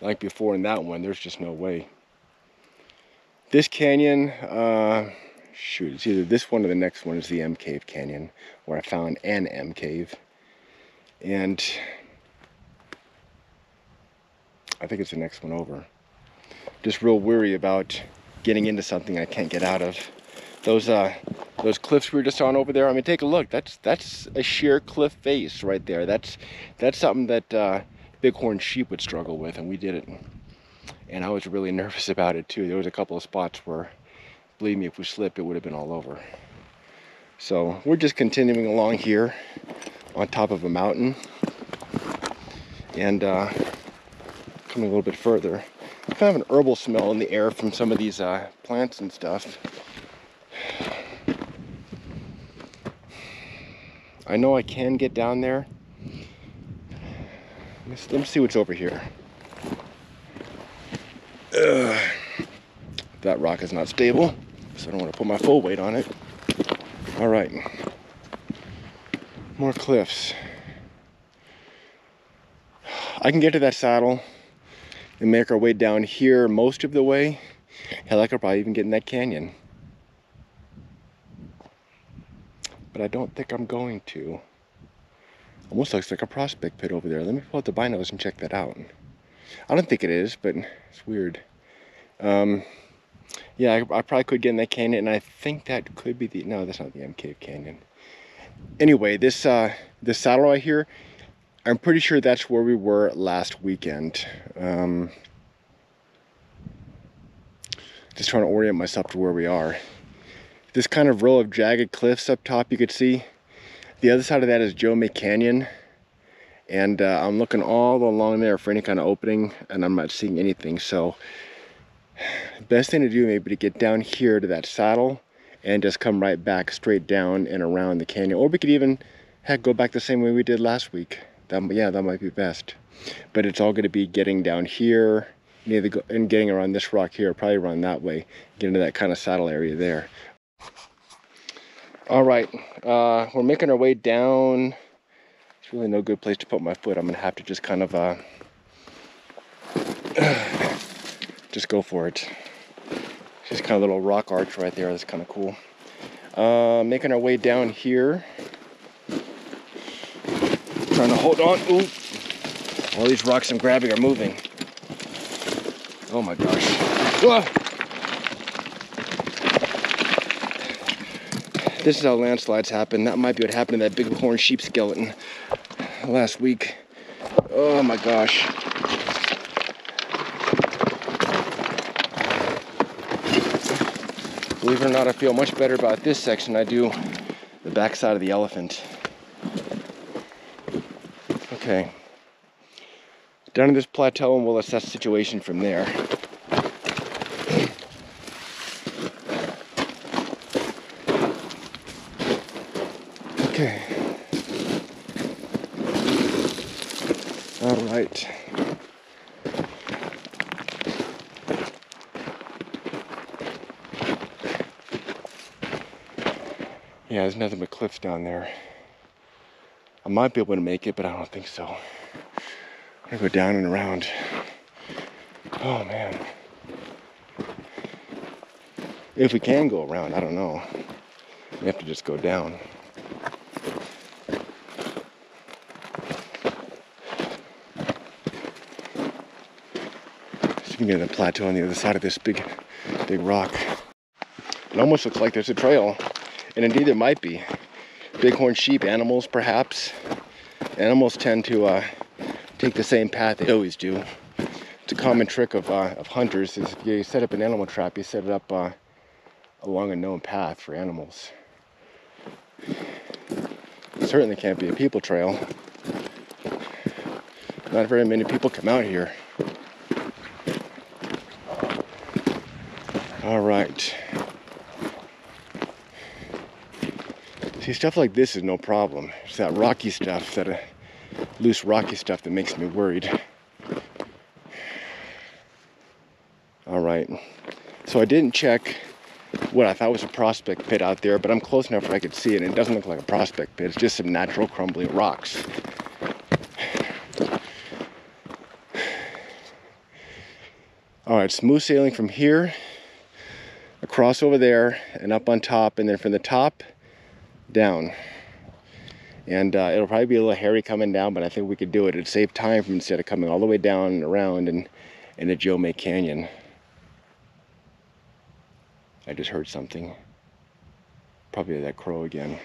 like before in that one, there's just no way. This canyon, uh, shoot, it's either this one or the next one is the MCave Canyon, where I found an MCave. And I think it's the next one over. Just real weary about getting into something I can't get out of. Those uh, those cliffs we were just on over there. I mean, take a look. That's that's a sheer cliff face right there. That's that's something that uh, bighorn sheep would struggle with, and we did it. And I was really nervous about it too. There was a couple of spots where, believe me, if we slipped, it would have been all over. So we're just continuing along here on top of a mountain, and uh, coming a little bit further. Kind of an herbal smell in the air from some of these uh, plants and stuff. I know I can get down there. Let's, let me see what's over here. Ugh. That rock is not stable, so I don't want to put my full weight on it. All right, more cliffs. I can get to that saddle and make our way down here most of the way. Hell, I could probably even get in that canyon. But I don't think I'm going to. Almost looks like a prospect pit over there. Let me pull out the binos and check that out. I don't think it is, but it's weird. Um, yeah, I, I probably could get in that canyon, and I think that could be the... No, that's not the MCave Canyon. Anyway, this, uh, this saddle right here, I'm pretty sure that's where we were last weekend. Um, just trying to orient myself to where we are. This kind of row of jagged cliffs up top you could see. The other side of that is Joe May Canyon. And uh, I'm looking all along there for any kind of opening, and I'm not seeing anything. So best thing to do maybe to get down here to that saddle and just come right back straight down and around the canyon. Or we could even, heck, go back the same way we did last week. That, yeah, that might be best. But it's all going to be getting down here. Neither go, and getting around this rock here, probably run that way. Get into that kind of saddle area there. All right, uh, we're making our way down. It's really no good place to put my foot. I'm gonna have to just kind of uh, just go for it. Just kind of a little rock arch right there. That's kind of cool. Uh, making our way down here. Trying to hold on. Ooh. All these rocks I'm grabbing are moving. Oh my gosh. Whoa. This is how landslides happen. That might be what happened to that bighorn sheep skeleton last week. Oh my gosh. Believe it or not, I feel much better about this section than I do the backside of the elephant. Okay. Down to this plateau, and we'll assess the situation from there. Okay. All right. Yeah, there's nothing but cliffs down there. I might be able to make it, but I don't think so. I'm gonna go down and around. Oh man. If we can go around, I don't know. We have to just go down. So you can get a plateau on the other side of this big, big rock. It almost looks like there's a trail. And indeed there might be. Bighorn sheep, animals perhaps. Animals tend to uh, take the same path they always do. It's a common trick of, uh, of hunters is if you set up an animal trap, you set it up uh, along a known path for animals. It certainly can't be a people trail. Not very many people come out here. All right. See, stuff like this is no problem. It's that rocky stuff, that uh, loose rocky stuff that makes me worried. All right. So I didn't check what I thought was a prospect pit out there, but I'm close enough that I could see it, and it doesn't look like a prospect pit. It's just some natural crumbly rocks. All right, smooth sailing from here, across over there, and up on top, and then from the top, down. And uh, it'll probably be a little hairy coming down, but I think we could do it. It'd save time from instead of coming all the way down and around and into Joe May Canyon. I just heard something. Probably that crow again.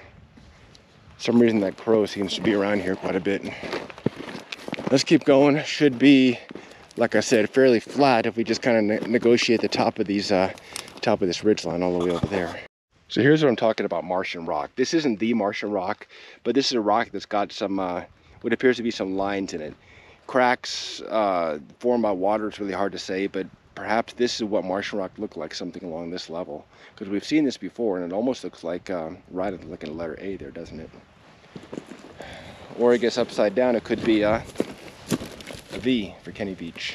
For some reason that crow seems to be around here quite a bit. Let's keep going. Should be, like I said, fairly flat if we just kind of ne negotiate the top of these, uh, top of this ridgeline all the way over there. So here's what I'm talking about, Martian Rock. This isn't the Martian Rock, but this is a rock that's got some, uh, what appears to be some lines in it. Cracks uh, formed by water, it's really hard to say, but perhaps this is what Martian Rock looked like, something along this level. Because we've seen this before, and it almost looks like, um, right at like a letter A there, doesn't it? Or I guess upside down, it could be uh, a V for Kenny Veach.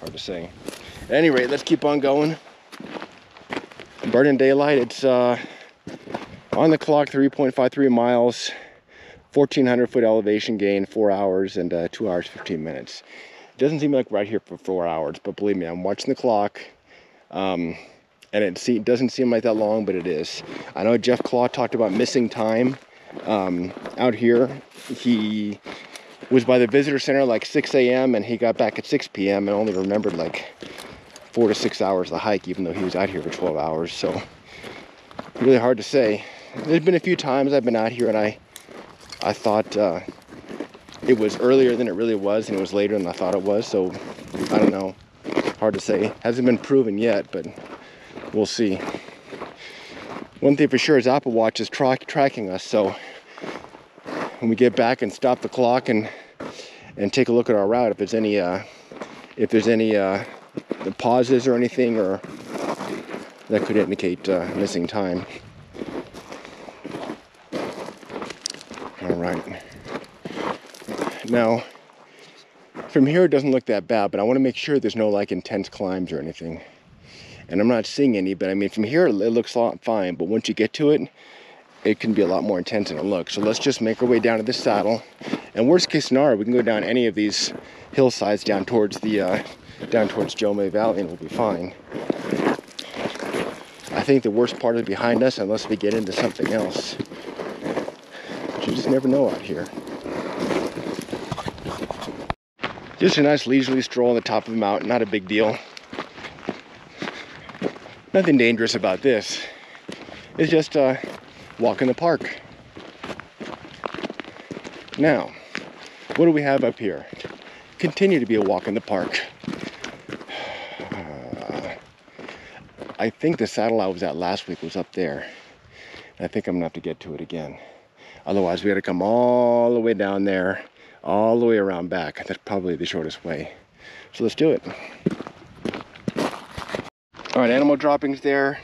Hard to say. At any rate, let's keep on going. Burning daylight, it's uh, on the clock, three point five three miles, fourteen hundred foot elevation gain, four hours and uh, two hours, fifteen minutes. It doesn't seem like we're out here for four hours, but believe me, I'm watching the clock, um, and it se doesn't seem like that long, but it is. I know Jeff Claw talked about missing time um, out here. He was by the visitor center like six A M and he got back at six P M and only remembered like four to six hours of the hike, even though he was out here for twelve hours. So really hard to say. There's been a few times I've been out here and I I thought uh, it was earlier than it really was, and it was later than I thought it was, so I don't know. Hard to say. Hasn't been proven yet, but we'll see. One thing for sure is Apple Watch is tra tracking us, so when we get back and stop the clock and and take a look at our route, if there's any uh, if there's any uh, the pauses or anything, or that could indicate uh, missing time. All right. Now, from here it doesn't look that bad, but I want to make sure there's no like intense climbs or anything. And I'm not seeing any, but I mean from here it looks a lot fine, but once you get to it, it can be a lot more intense than it looks. So let's just make our way down to this saddle. And worst case scenario, we can go down any of these hillsides down towards the, uh, down towards Joe May Valley and we'll be fine. I think the worst part is behind us unless we get into something else. You just never know out here. Just a nice leisurely stroll on the top of the mountain, not a big deal. Nothing dangerous about this. It's just a walk in the park. Now, what do we have up here? Continue to be a walk in the park. Uh, I think the saddle I was at last week was up there. I think I'm gonna have to get to it again. Otherwise, we had to come all the way down there, all the way around back. That's probably the shortest way. So let's do it. All right, animal droppings there.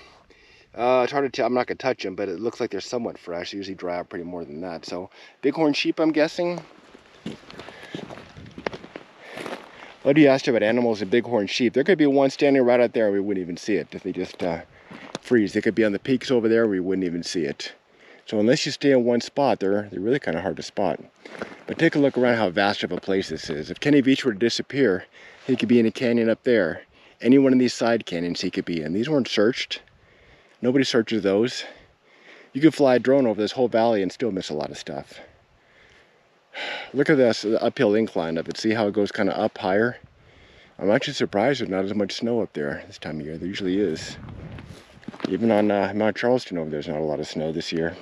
Uh, it's hard to tell. I'm not going to touch them, but it looks like they're somewhat fresh. They usually dry out pretty more than that. So bighorn sheep, I'm guessing. What do you ask about animals and bighorn sheep? There could be one standing right out there, we wouldn't even see it if they just uh, freeze. They could be on the peaks over there, we wouldn't even see it. So unless you stay in one spot, they're, they're really kind of hard to spot. But take a look around how vast of a place this is. If Kenny Veach were to disappear, he could be in a canyon up there. Any one of these side canyons he could be in. These weren't searched. Nobody searches those. You could fly a drone over this whole valley and still miss a lot of stuff. Look at this, the uphill incline of it. See how it goes kind of up higher? I'm actually surprised there's not as much snow up there this time of year. There usually is. Even on uh, Mount Charleston over there's not a lot of snow this year.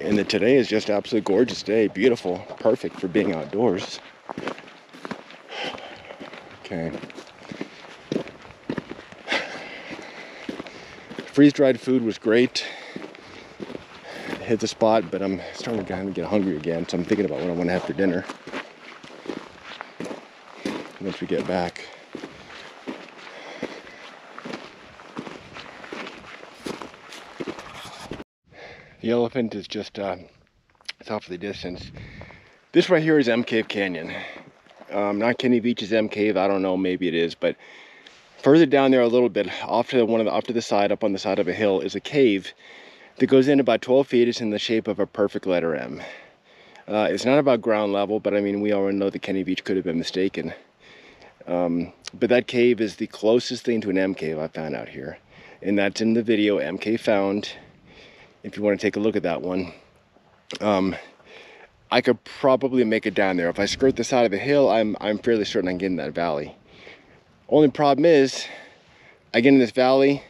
And the today is just absolutely gorgeous day, beautiful, perfect for being outdoors. Okay. Freeze-dried food was great. It hit the spot, but I'm starting to get hungry again, so I'm thinking about what I want to have for dinner once we get back. The elephant is just uh, it's off the distance. This right here is MCave Canyon. Um, not Kenny Veach's MCave. I don't know. Maybe it is. But further down there a little bit, off to the one of the, off to the side, up on the side of a hill, is a cave that goes in about twelve feet. It's in the shape of a perfect letter M. Uh, it's not about ground level, but I mean we already know that Kenny Veach could have been mistaken. Um, but that cave is the closest thing to an MCave I found out here, and that's in the video M K Found. If you want to take a look at that one, um, I could probably make it down there. If I skirt the side of the hill, I'm, I'm fairly certain I can get in that valley. Only problem is, I get in this valley,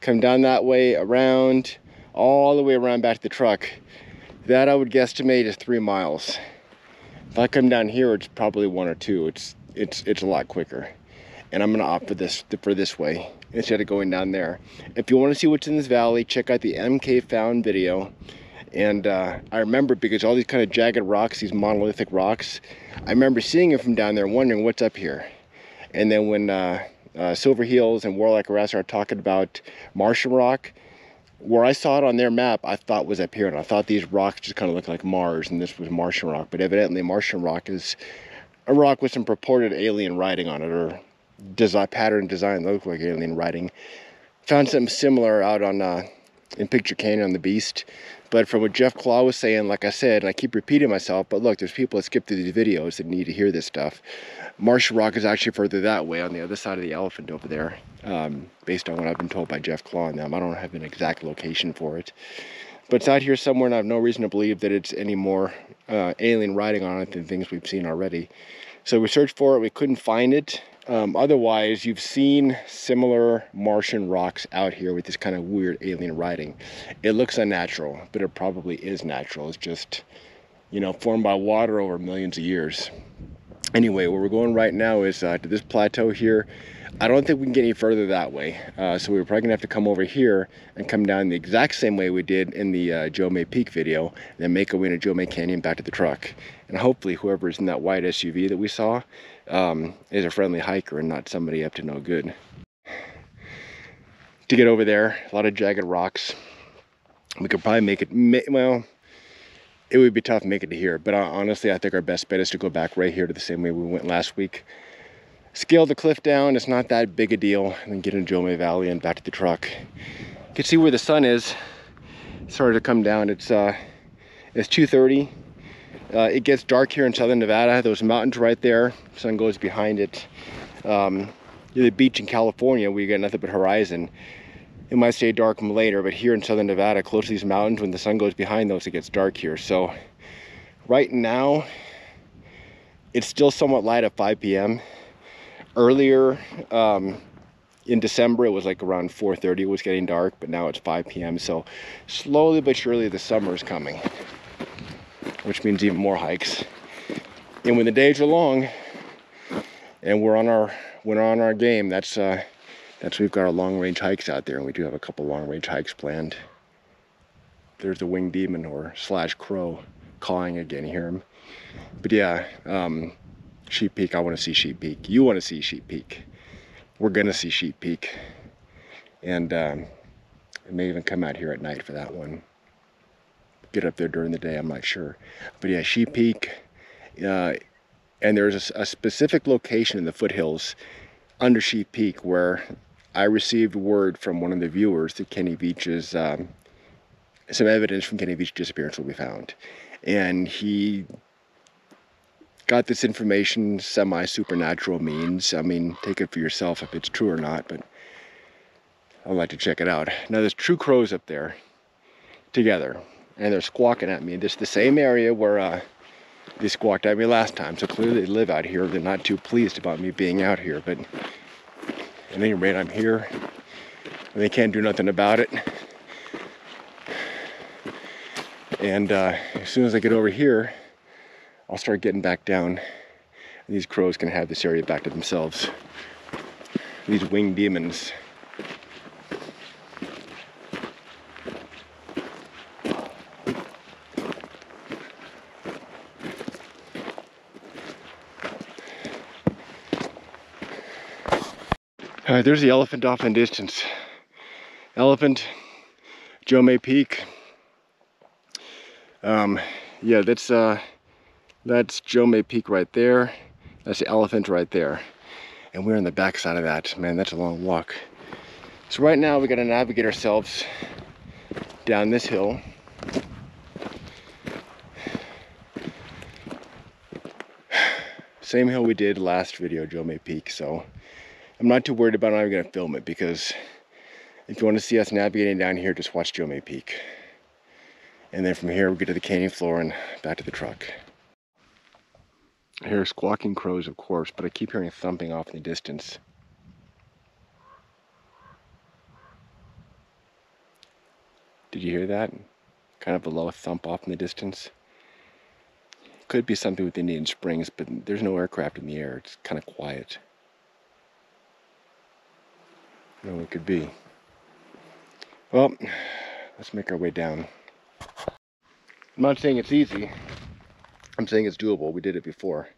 come down that way, around, all the way around back to the truck. That I would guesstimate is three miles. If I come down here, it's probably one or two. It's, it's, it's a lot quicker. And I'm going to opt for this, for this way instead of going down there. If you want to see what's in this valley, check out the M K Found video. And uh, I remember, because all these kind of jagged rocks, these monolithic rocks, I remember seeing it from down there, wondering what's up here. And then when uh, uh, Silverheels and Warlike Wrath are talking about Martian Rock, where I saw it on their map, I thought was up here. And I thought these rocks just kind of looked like Mars, and this was Martian Rock. But evidently Martian Rock is a rock with some purported alien writing on it, or design pattern design look like alien writing. Found something similar out on uh in Picture Canyon on the Beast. But from what Jeff Claw was saying, like I said, and I keep repeating myself, but look, there's people that skip through these videos that need to hear this stuff. Martian Rock is actually further that way on the other side of the elephant over there, um based on what I've been told by Jeff Claw and them. I don't have an exact location for it, but it's out here somewhere, and I have no reason to believe that it's any more uh alien writing on it than things we've seen already. So we searched for it, we couldn't find it. Um, otherwise, you've seen similar Martian rocks out here with this kind of weird alien writing. It looks unnatural, but it probably is natural. It's just, you know, formed by water over millions of years. Anyway, where we're going right now is uh, to this plateau here. I don't think we can get any further that way. Uh, so we're probably going to have to come over here and come down the exact same way we did in the uh, Joe May Peak video, and then make our way to Joe May Canyon back to the truck. And hopefully whoever is in that white S U V that we saw um, is a friendly hiker and not somebody up to no good. To get over there, a lot of jagged rocks. We could probably make it, well, it would be tough to make it to here, but honestly, I think our best bet is to go back right here to the same way we went last week. Scale the cliff down, it's not that big a deal, and then get into Joe May Valley and back to the truck. You can see where the sun is. It started to come down. It's uh, it's two thirty. Uh, it gets dark here in southern Nevada. Those mountains right there, sun goes behind it. Um, the beach in California, we got nothing but horizon. It might stay dark later, but here in southern Nevada, close to these mountains, when the sun goes behind those, it gets dark here. So right now, it's still somewhat light at five P M Earlier um, in December, it was like around four thirty, it was getting dark, but now it's five P M So slowly but surely, the summer is coming, which means even more hikes. And when the days are long, and we're on our we're on our game, that's uh, That's we've got our long-range hikes out there, and we do have a couple long-range hikes planned. There's the winged demon or slash crow cawing again. You hear him? But yeah, um, Sheep Peak. I want to see Sheep Peak. You want to see Sheep Peak. We're gonna see Sheep Peak, and um, it may even come out here at night for that one. Get up there during the day. I'm not sure, but yeah, Sheep Peak. Uh, And there's a, a specific location in the foothills under Sheep Peak where I received word from one of the viewers that Kenny Veach's, um, some evidence from Kenny Veach's disappearance will be found. And he got this information semi-supernatural means. I mean, take it for yourself if it's true or not, but I'd like to check it out. Now there's two crows up there together, and they're squawking at me. This is the same area where uh, they squawked at me last time, so clearly they live out here. They're not too pleased about me being out here, but at any rate, I'm here, and they can't do nothing about it. And uh, as soon as I get over here, I'll start getting back down, and these crows can have this area back to themselves. These winged demons. All right, there's the elephant off in distance. Elephant, Joe May Peak. Um, yeah, that's uh, that's Joe May Peak right there. That's the elephant right there, and we're on the backside of that. Man, that's a long walk. So right now we got to navigate ourselves down this hill. Same hill we did last video, Joe May Peak. So I'm not too worried about it. I'm not even gonna film it, because if you want to see us navigating down here, just watch Joe May Peak. And then from here, we'll get to the canyon floor and back to the truck. I hear squawking crows, of course, but I keep hearing thumping off in the distance. Did you hear that? Kind of a low thump off in the distance. Could be something with Indian Springs, but there's no aircraft in the air. It's kind of quiet. No, it could be. Well, let's make our way down. I'm not saying it's easy. I'm saying it's doable. We did it before.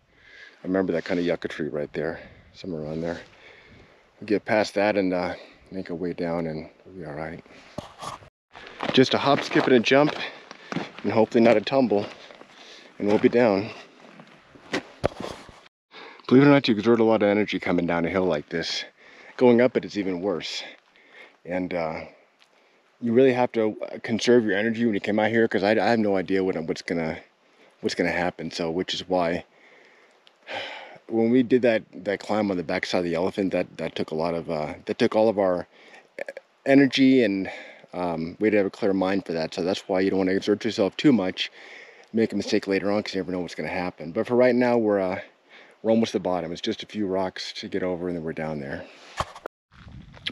I remember that kind of yucca tree right there, somewhere around there. We'll get past that and uh, make our way down, and we'll be all right. Just a hop, skip, and a jump, and hopefully not a tumble, and we'll be down. Believe it or not, you exert a lot of energy coming down a hill like this. Going up it is even worse, and uh, you really have to conserve your energy when you come out here, because I, I have no idea what what's gonna what's gonna happen. So, which is why when we did that that climb on the backside of the elephant, that that took a lot of uh, that took all of our energy, and um, we had to have a clear mind for that. So that's why you don't want to exert yourself too much, make a mistake later on, because you never know what's gonna happen. But for right now, we're uh, we're almost at the bottom. It's just a few rocks to get over, and then we're down there.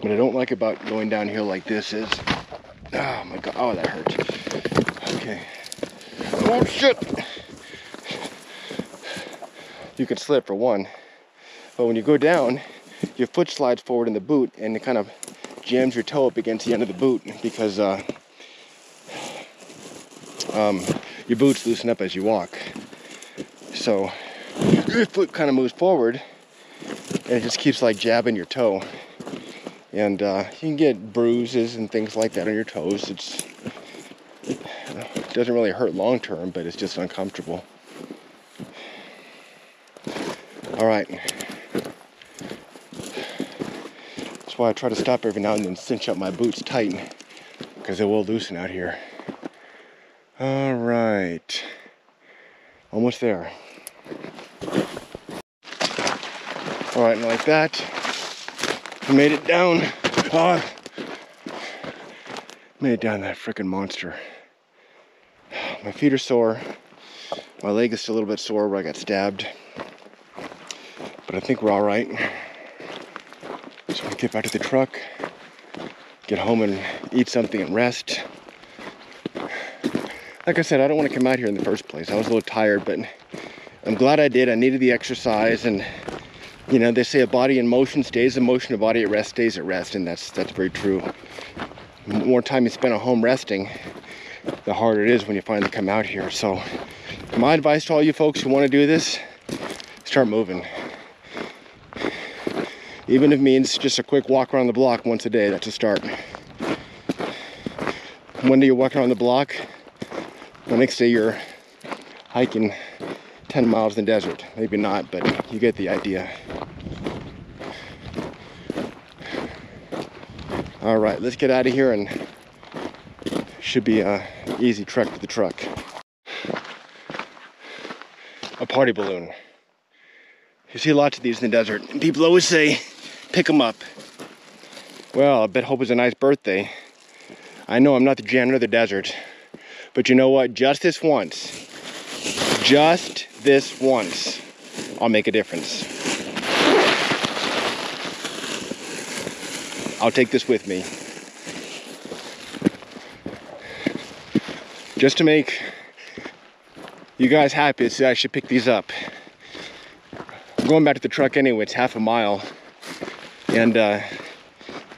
What I don't like about going downhill like this is, oh my god, oh that hurt. Okay. Oh shit! You can slip for one, but when you go down, your foot slides forward in the boot, and it kind of jams your toe up against the end of the boot, because uh, um, your boots loosen up as you walk. So your foot kind of moves forward, and it just keeps like jabbing your toe. And uh, you can get bruises and things like that on your toes. It's, it doesn't really hurt long term, but it's just uncomfortable. All right. That's why I try to stop every now and then, cinch up my boots tight, because they will loosen out here. All right. Almost there. All right, and like that. Made it down. Oh, made it down that freaking monster. My feet are sore. My leg is still a little bit sore where I got stabbed. But I think we're all right. Just want to get back to the truck, get home and eat something and rest. Like I said, I don't want to come out here in the first place. I was a little tired, but I'm glad I did. I needed the exercise, and you know, they say a body in motion stays in motion, a body at rest stays at rest, and that's that's very true. The more time you spend at home resting, the harder it is when you finally come out here. So my advice to all you folks who want to do this, start moving. Even if it means just a quick walk around the block once a day, that's a start. One day you're walking around the block, the next day you're hiking ten miles in the desert. Maybe not, but you get the idea. All right, let's get out of here, and it should be an easy trek to the truck. A party balloon. You see lots of these in the desert, and people always say, pick them up. Well, I bet hope it's a nice birthday. I know I'm not the janitor of the desert, but you know what? Just this once, just this once, I'll make a difference. I'll take this with me. Just to make you guys happy, so I should pick these up. I'm going back to the truck anyway, it's half a mile. And uh,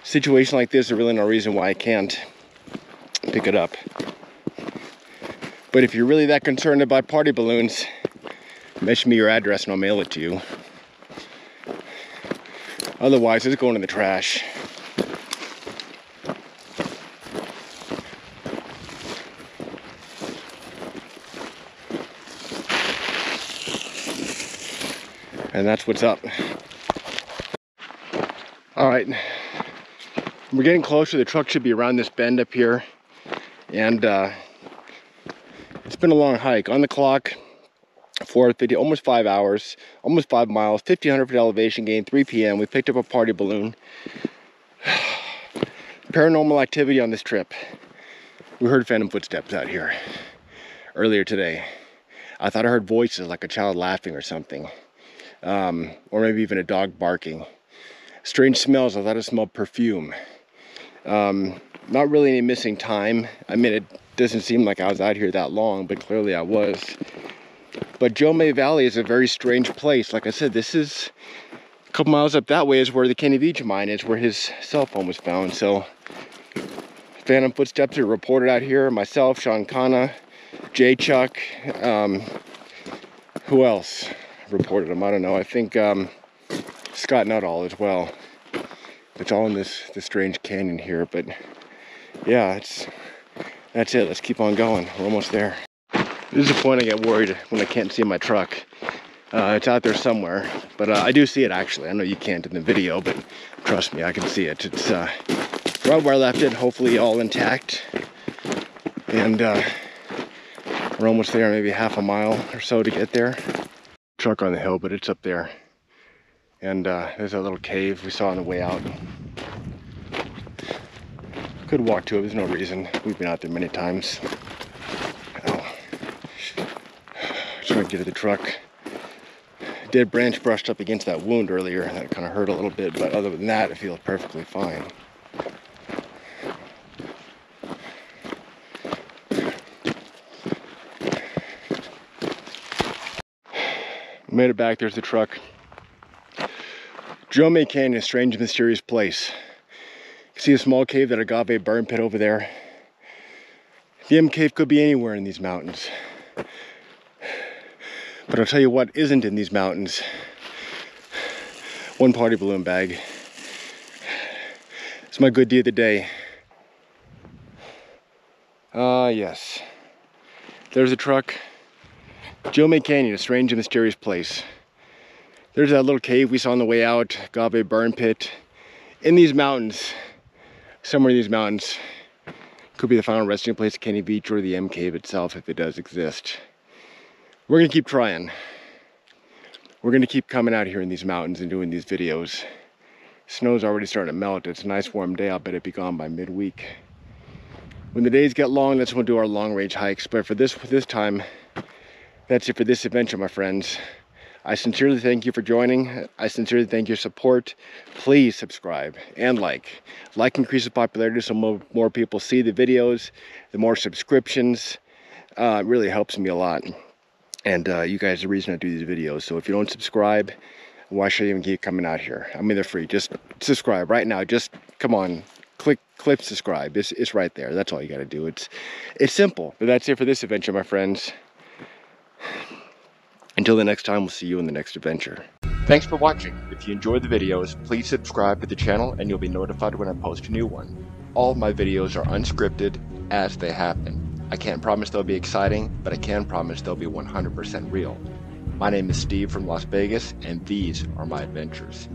situation like this, there's really no reason why I can't pick it up. But if you're really that concerned about party balloons, mention me your address and I'll mail it to you. Otherwise, it's going in the trash. And that's what's up. All right, we're getting closer. The truck should be around this bend up here. And uh, it's been a long hike. On the clock, four fifty, almost five hours, almost five miles, fifteen hundred foot elevation gain, three p m We picked up a party balloon. Paranormal activity on this trip. We heard phantom footsteps out here earlier today. I thought I heard voices, like a child laughing or something. Um, or maybe even a dog barking. Strange smells. I thought I smelled perfume. Um, not really any missing time. I mean, it doesn't seem like I was out here that long, but clearly I was. But Joe May Valley is a very strange place. Like I said, this is a couple miles up that way is where the Kenny Veach mine is, where his cell phone was found. So phantom footsteps are reported out here. Myself, Sean Kana, Jay Chuck, um, who else reported them? I don't know. I think um, Scott Nuttall as well. It's all in this, this strange canyon here, but yeah, it's that's it. Let's keep on going. We're almost there. This is the point I get worried when I can't see my truck. Uh, it's out there somewhere, but uh, I do see it actually. I know you can't in the video, but trust me, I can see it. It's uh, right where I left it, hopefully all intact. And uh, we're almost there, maybe half a mile or so to get there. Truck on the hill, but it's up there. And uh, there's a little cave we saw on the way out. Could walk to it, there's no reason. We've been out there many times. Trying to get to the truck. Dead branch brushed up against that wound earlier, and that kind of hurt a little bit, but other than that, it feels perfectly fine. Made it back. There's the truck. Joe May Canyon, a strange, mysterious place. You see a small cave, that agave burn pit over there. The MCave could be anywhere in these mountains. But I'll tell you what isn't in these mountains. One party balloon bag. It's my good deed of the day. Ah, uh, yes. There's a truck. Joe May Canyon, a strange and mysterious place. There's that little cave we saw on the way out, agave burn pit. In these mountains, somewhere in these mountains, could be the final resting place of Kenny Veach or the MCave itself if it does exist. We're gonna keep trying. We're gonna keep coming out here in these mountains and doing these videos. Snow's already starting to melt. It's a nice warm day. I'll bet it'd be gone by midweek. When the days get long, that's when we'll do our long range hikes. But for this, for this time, that's it for this adventure, my friends. I sincerely thank you for joining. I sincerely thank your support. Please subscribe and like. Like increases popularity so more, more people see the videos. The more subscriptions, uh, really helps me a lot. And uh, you guys are the reason I do these videos. So if you don't subscribe, why should I even keep coming out here? I mean, they're free. Just subscribe right now. Just come on, click, click subscribe. It's, it's right there. That's all you got to do. It's, it's simple. But that's it for this adventure, my friends. Until the next time, we'll see you in the next adventure. Thanks for watching. If you enjoyed the videos, please subscribe to the channel and you'll be notified when I post a new one. All of my videos are unscripted as they happen. I can't promise they'll be exciting, but I can promise they'll be one hundred percent real. My name is Steve from Las Vegas, and these are my adventures.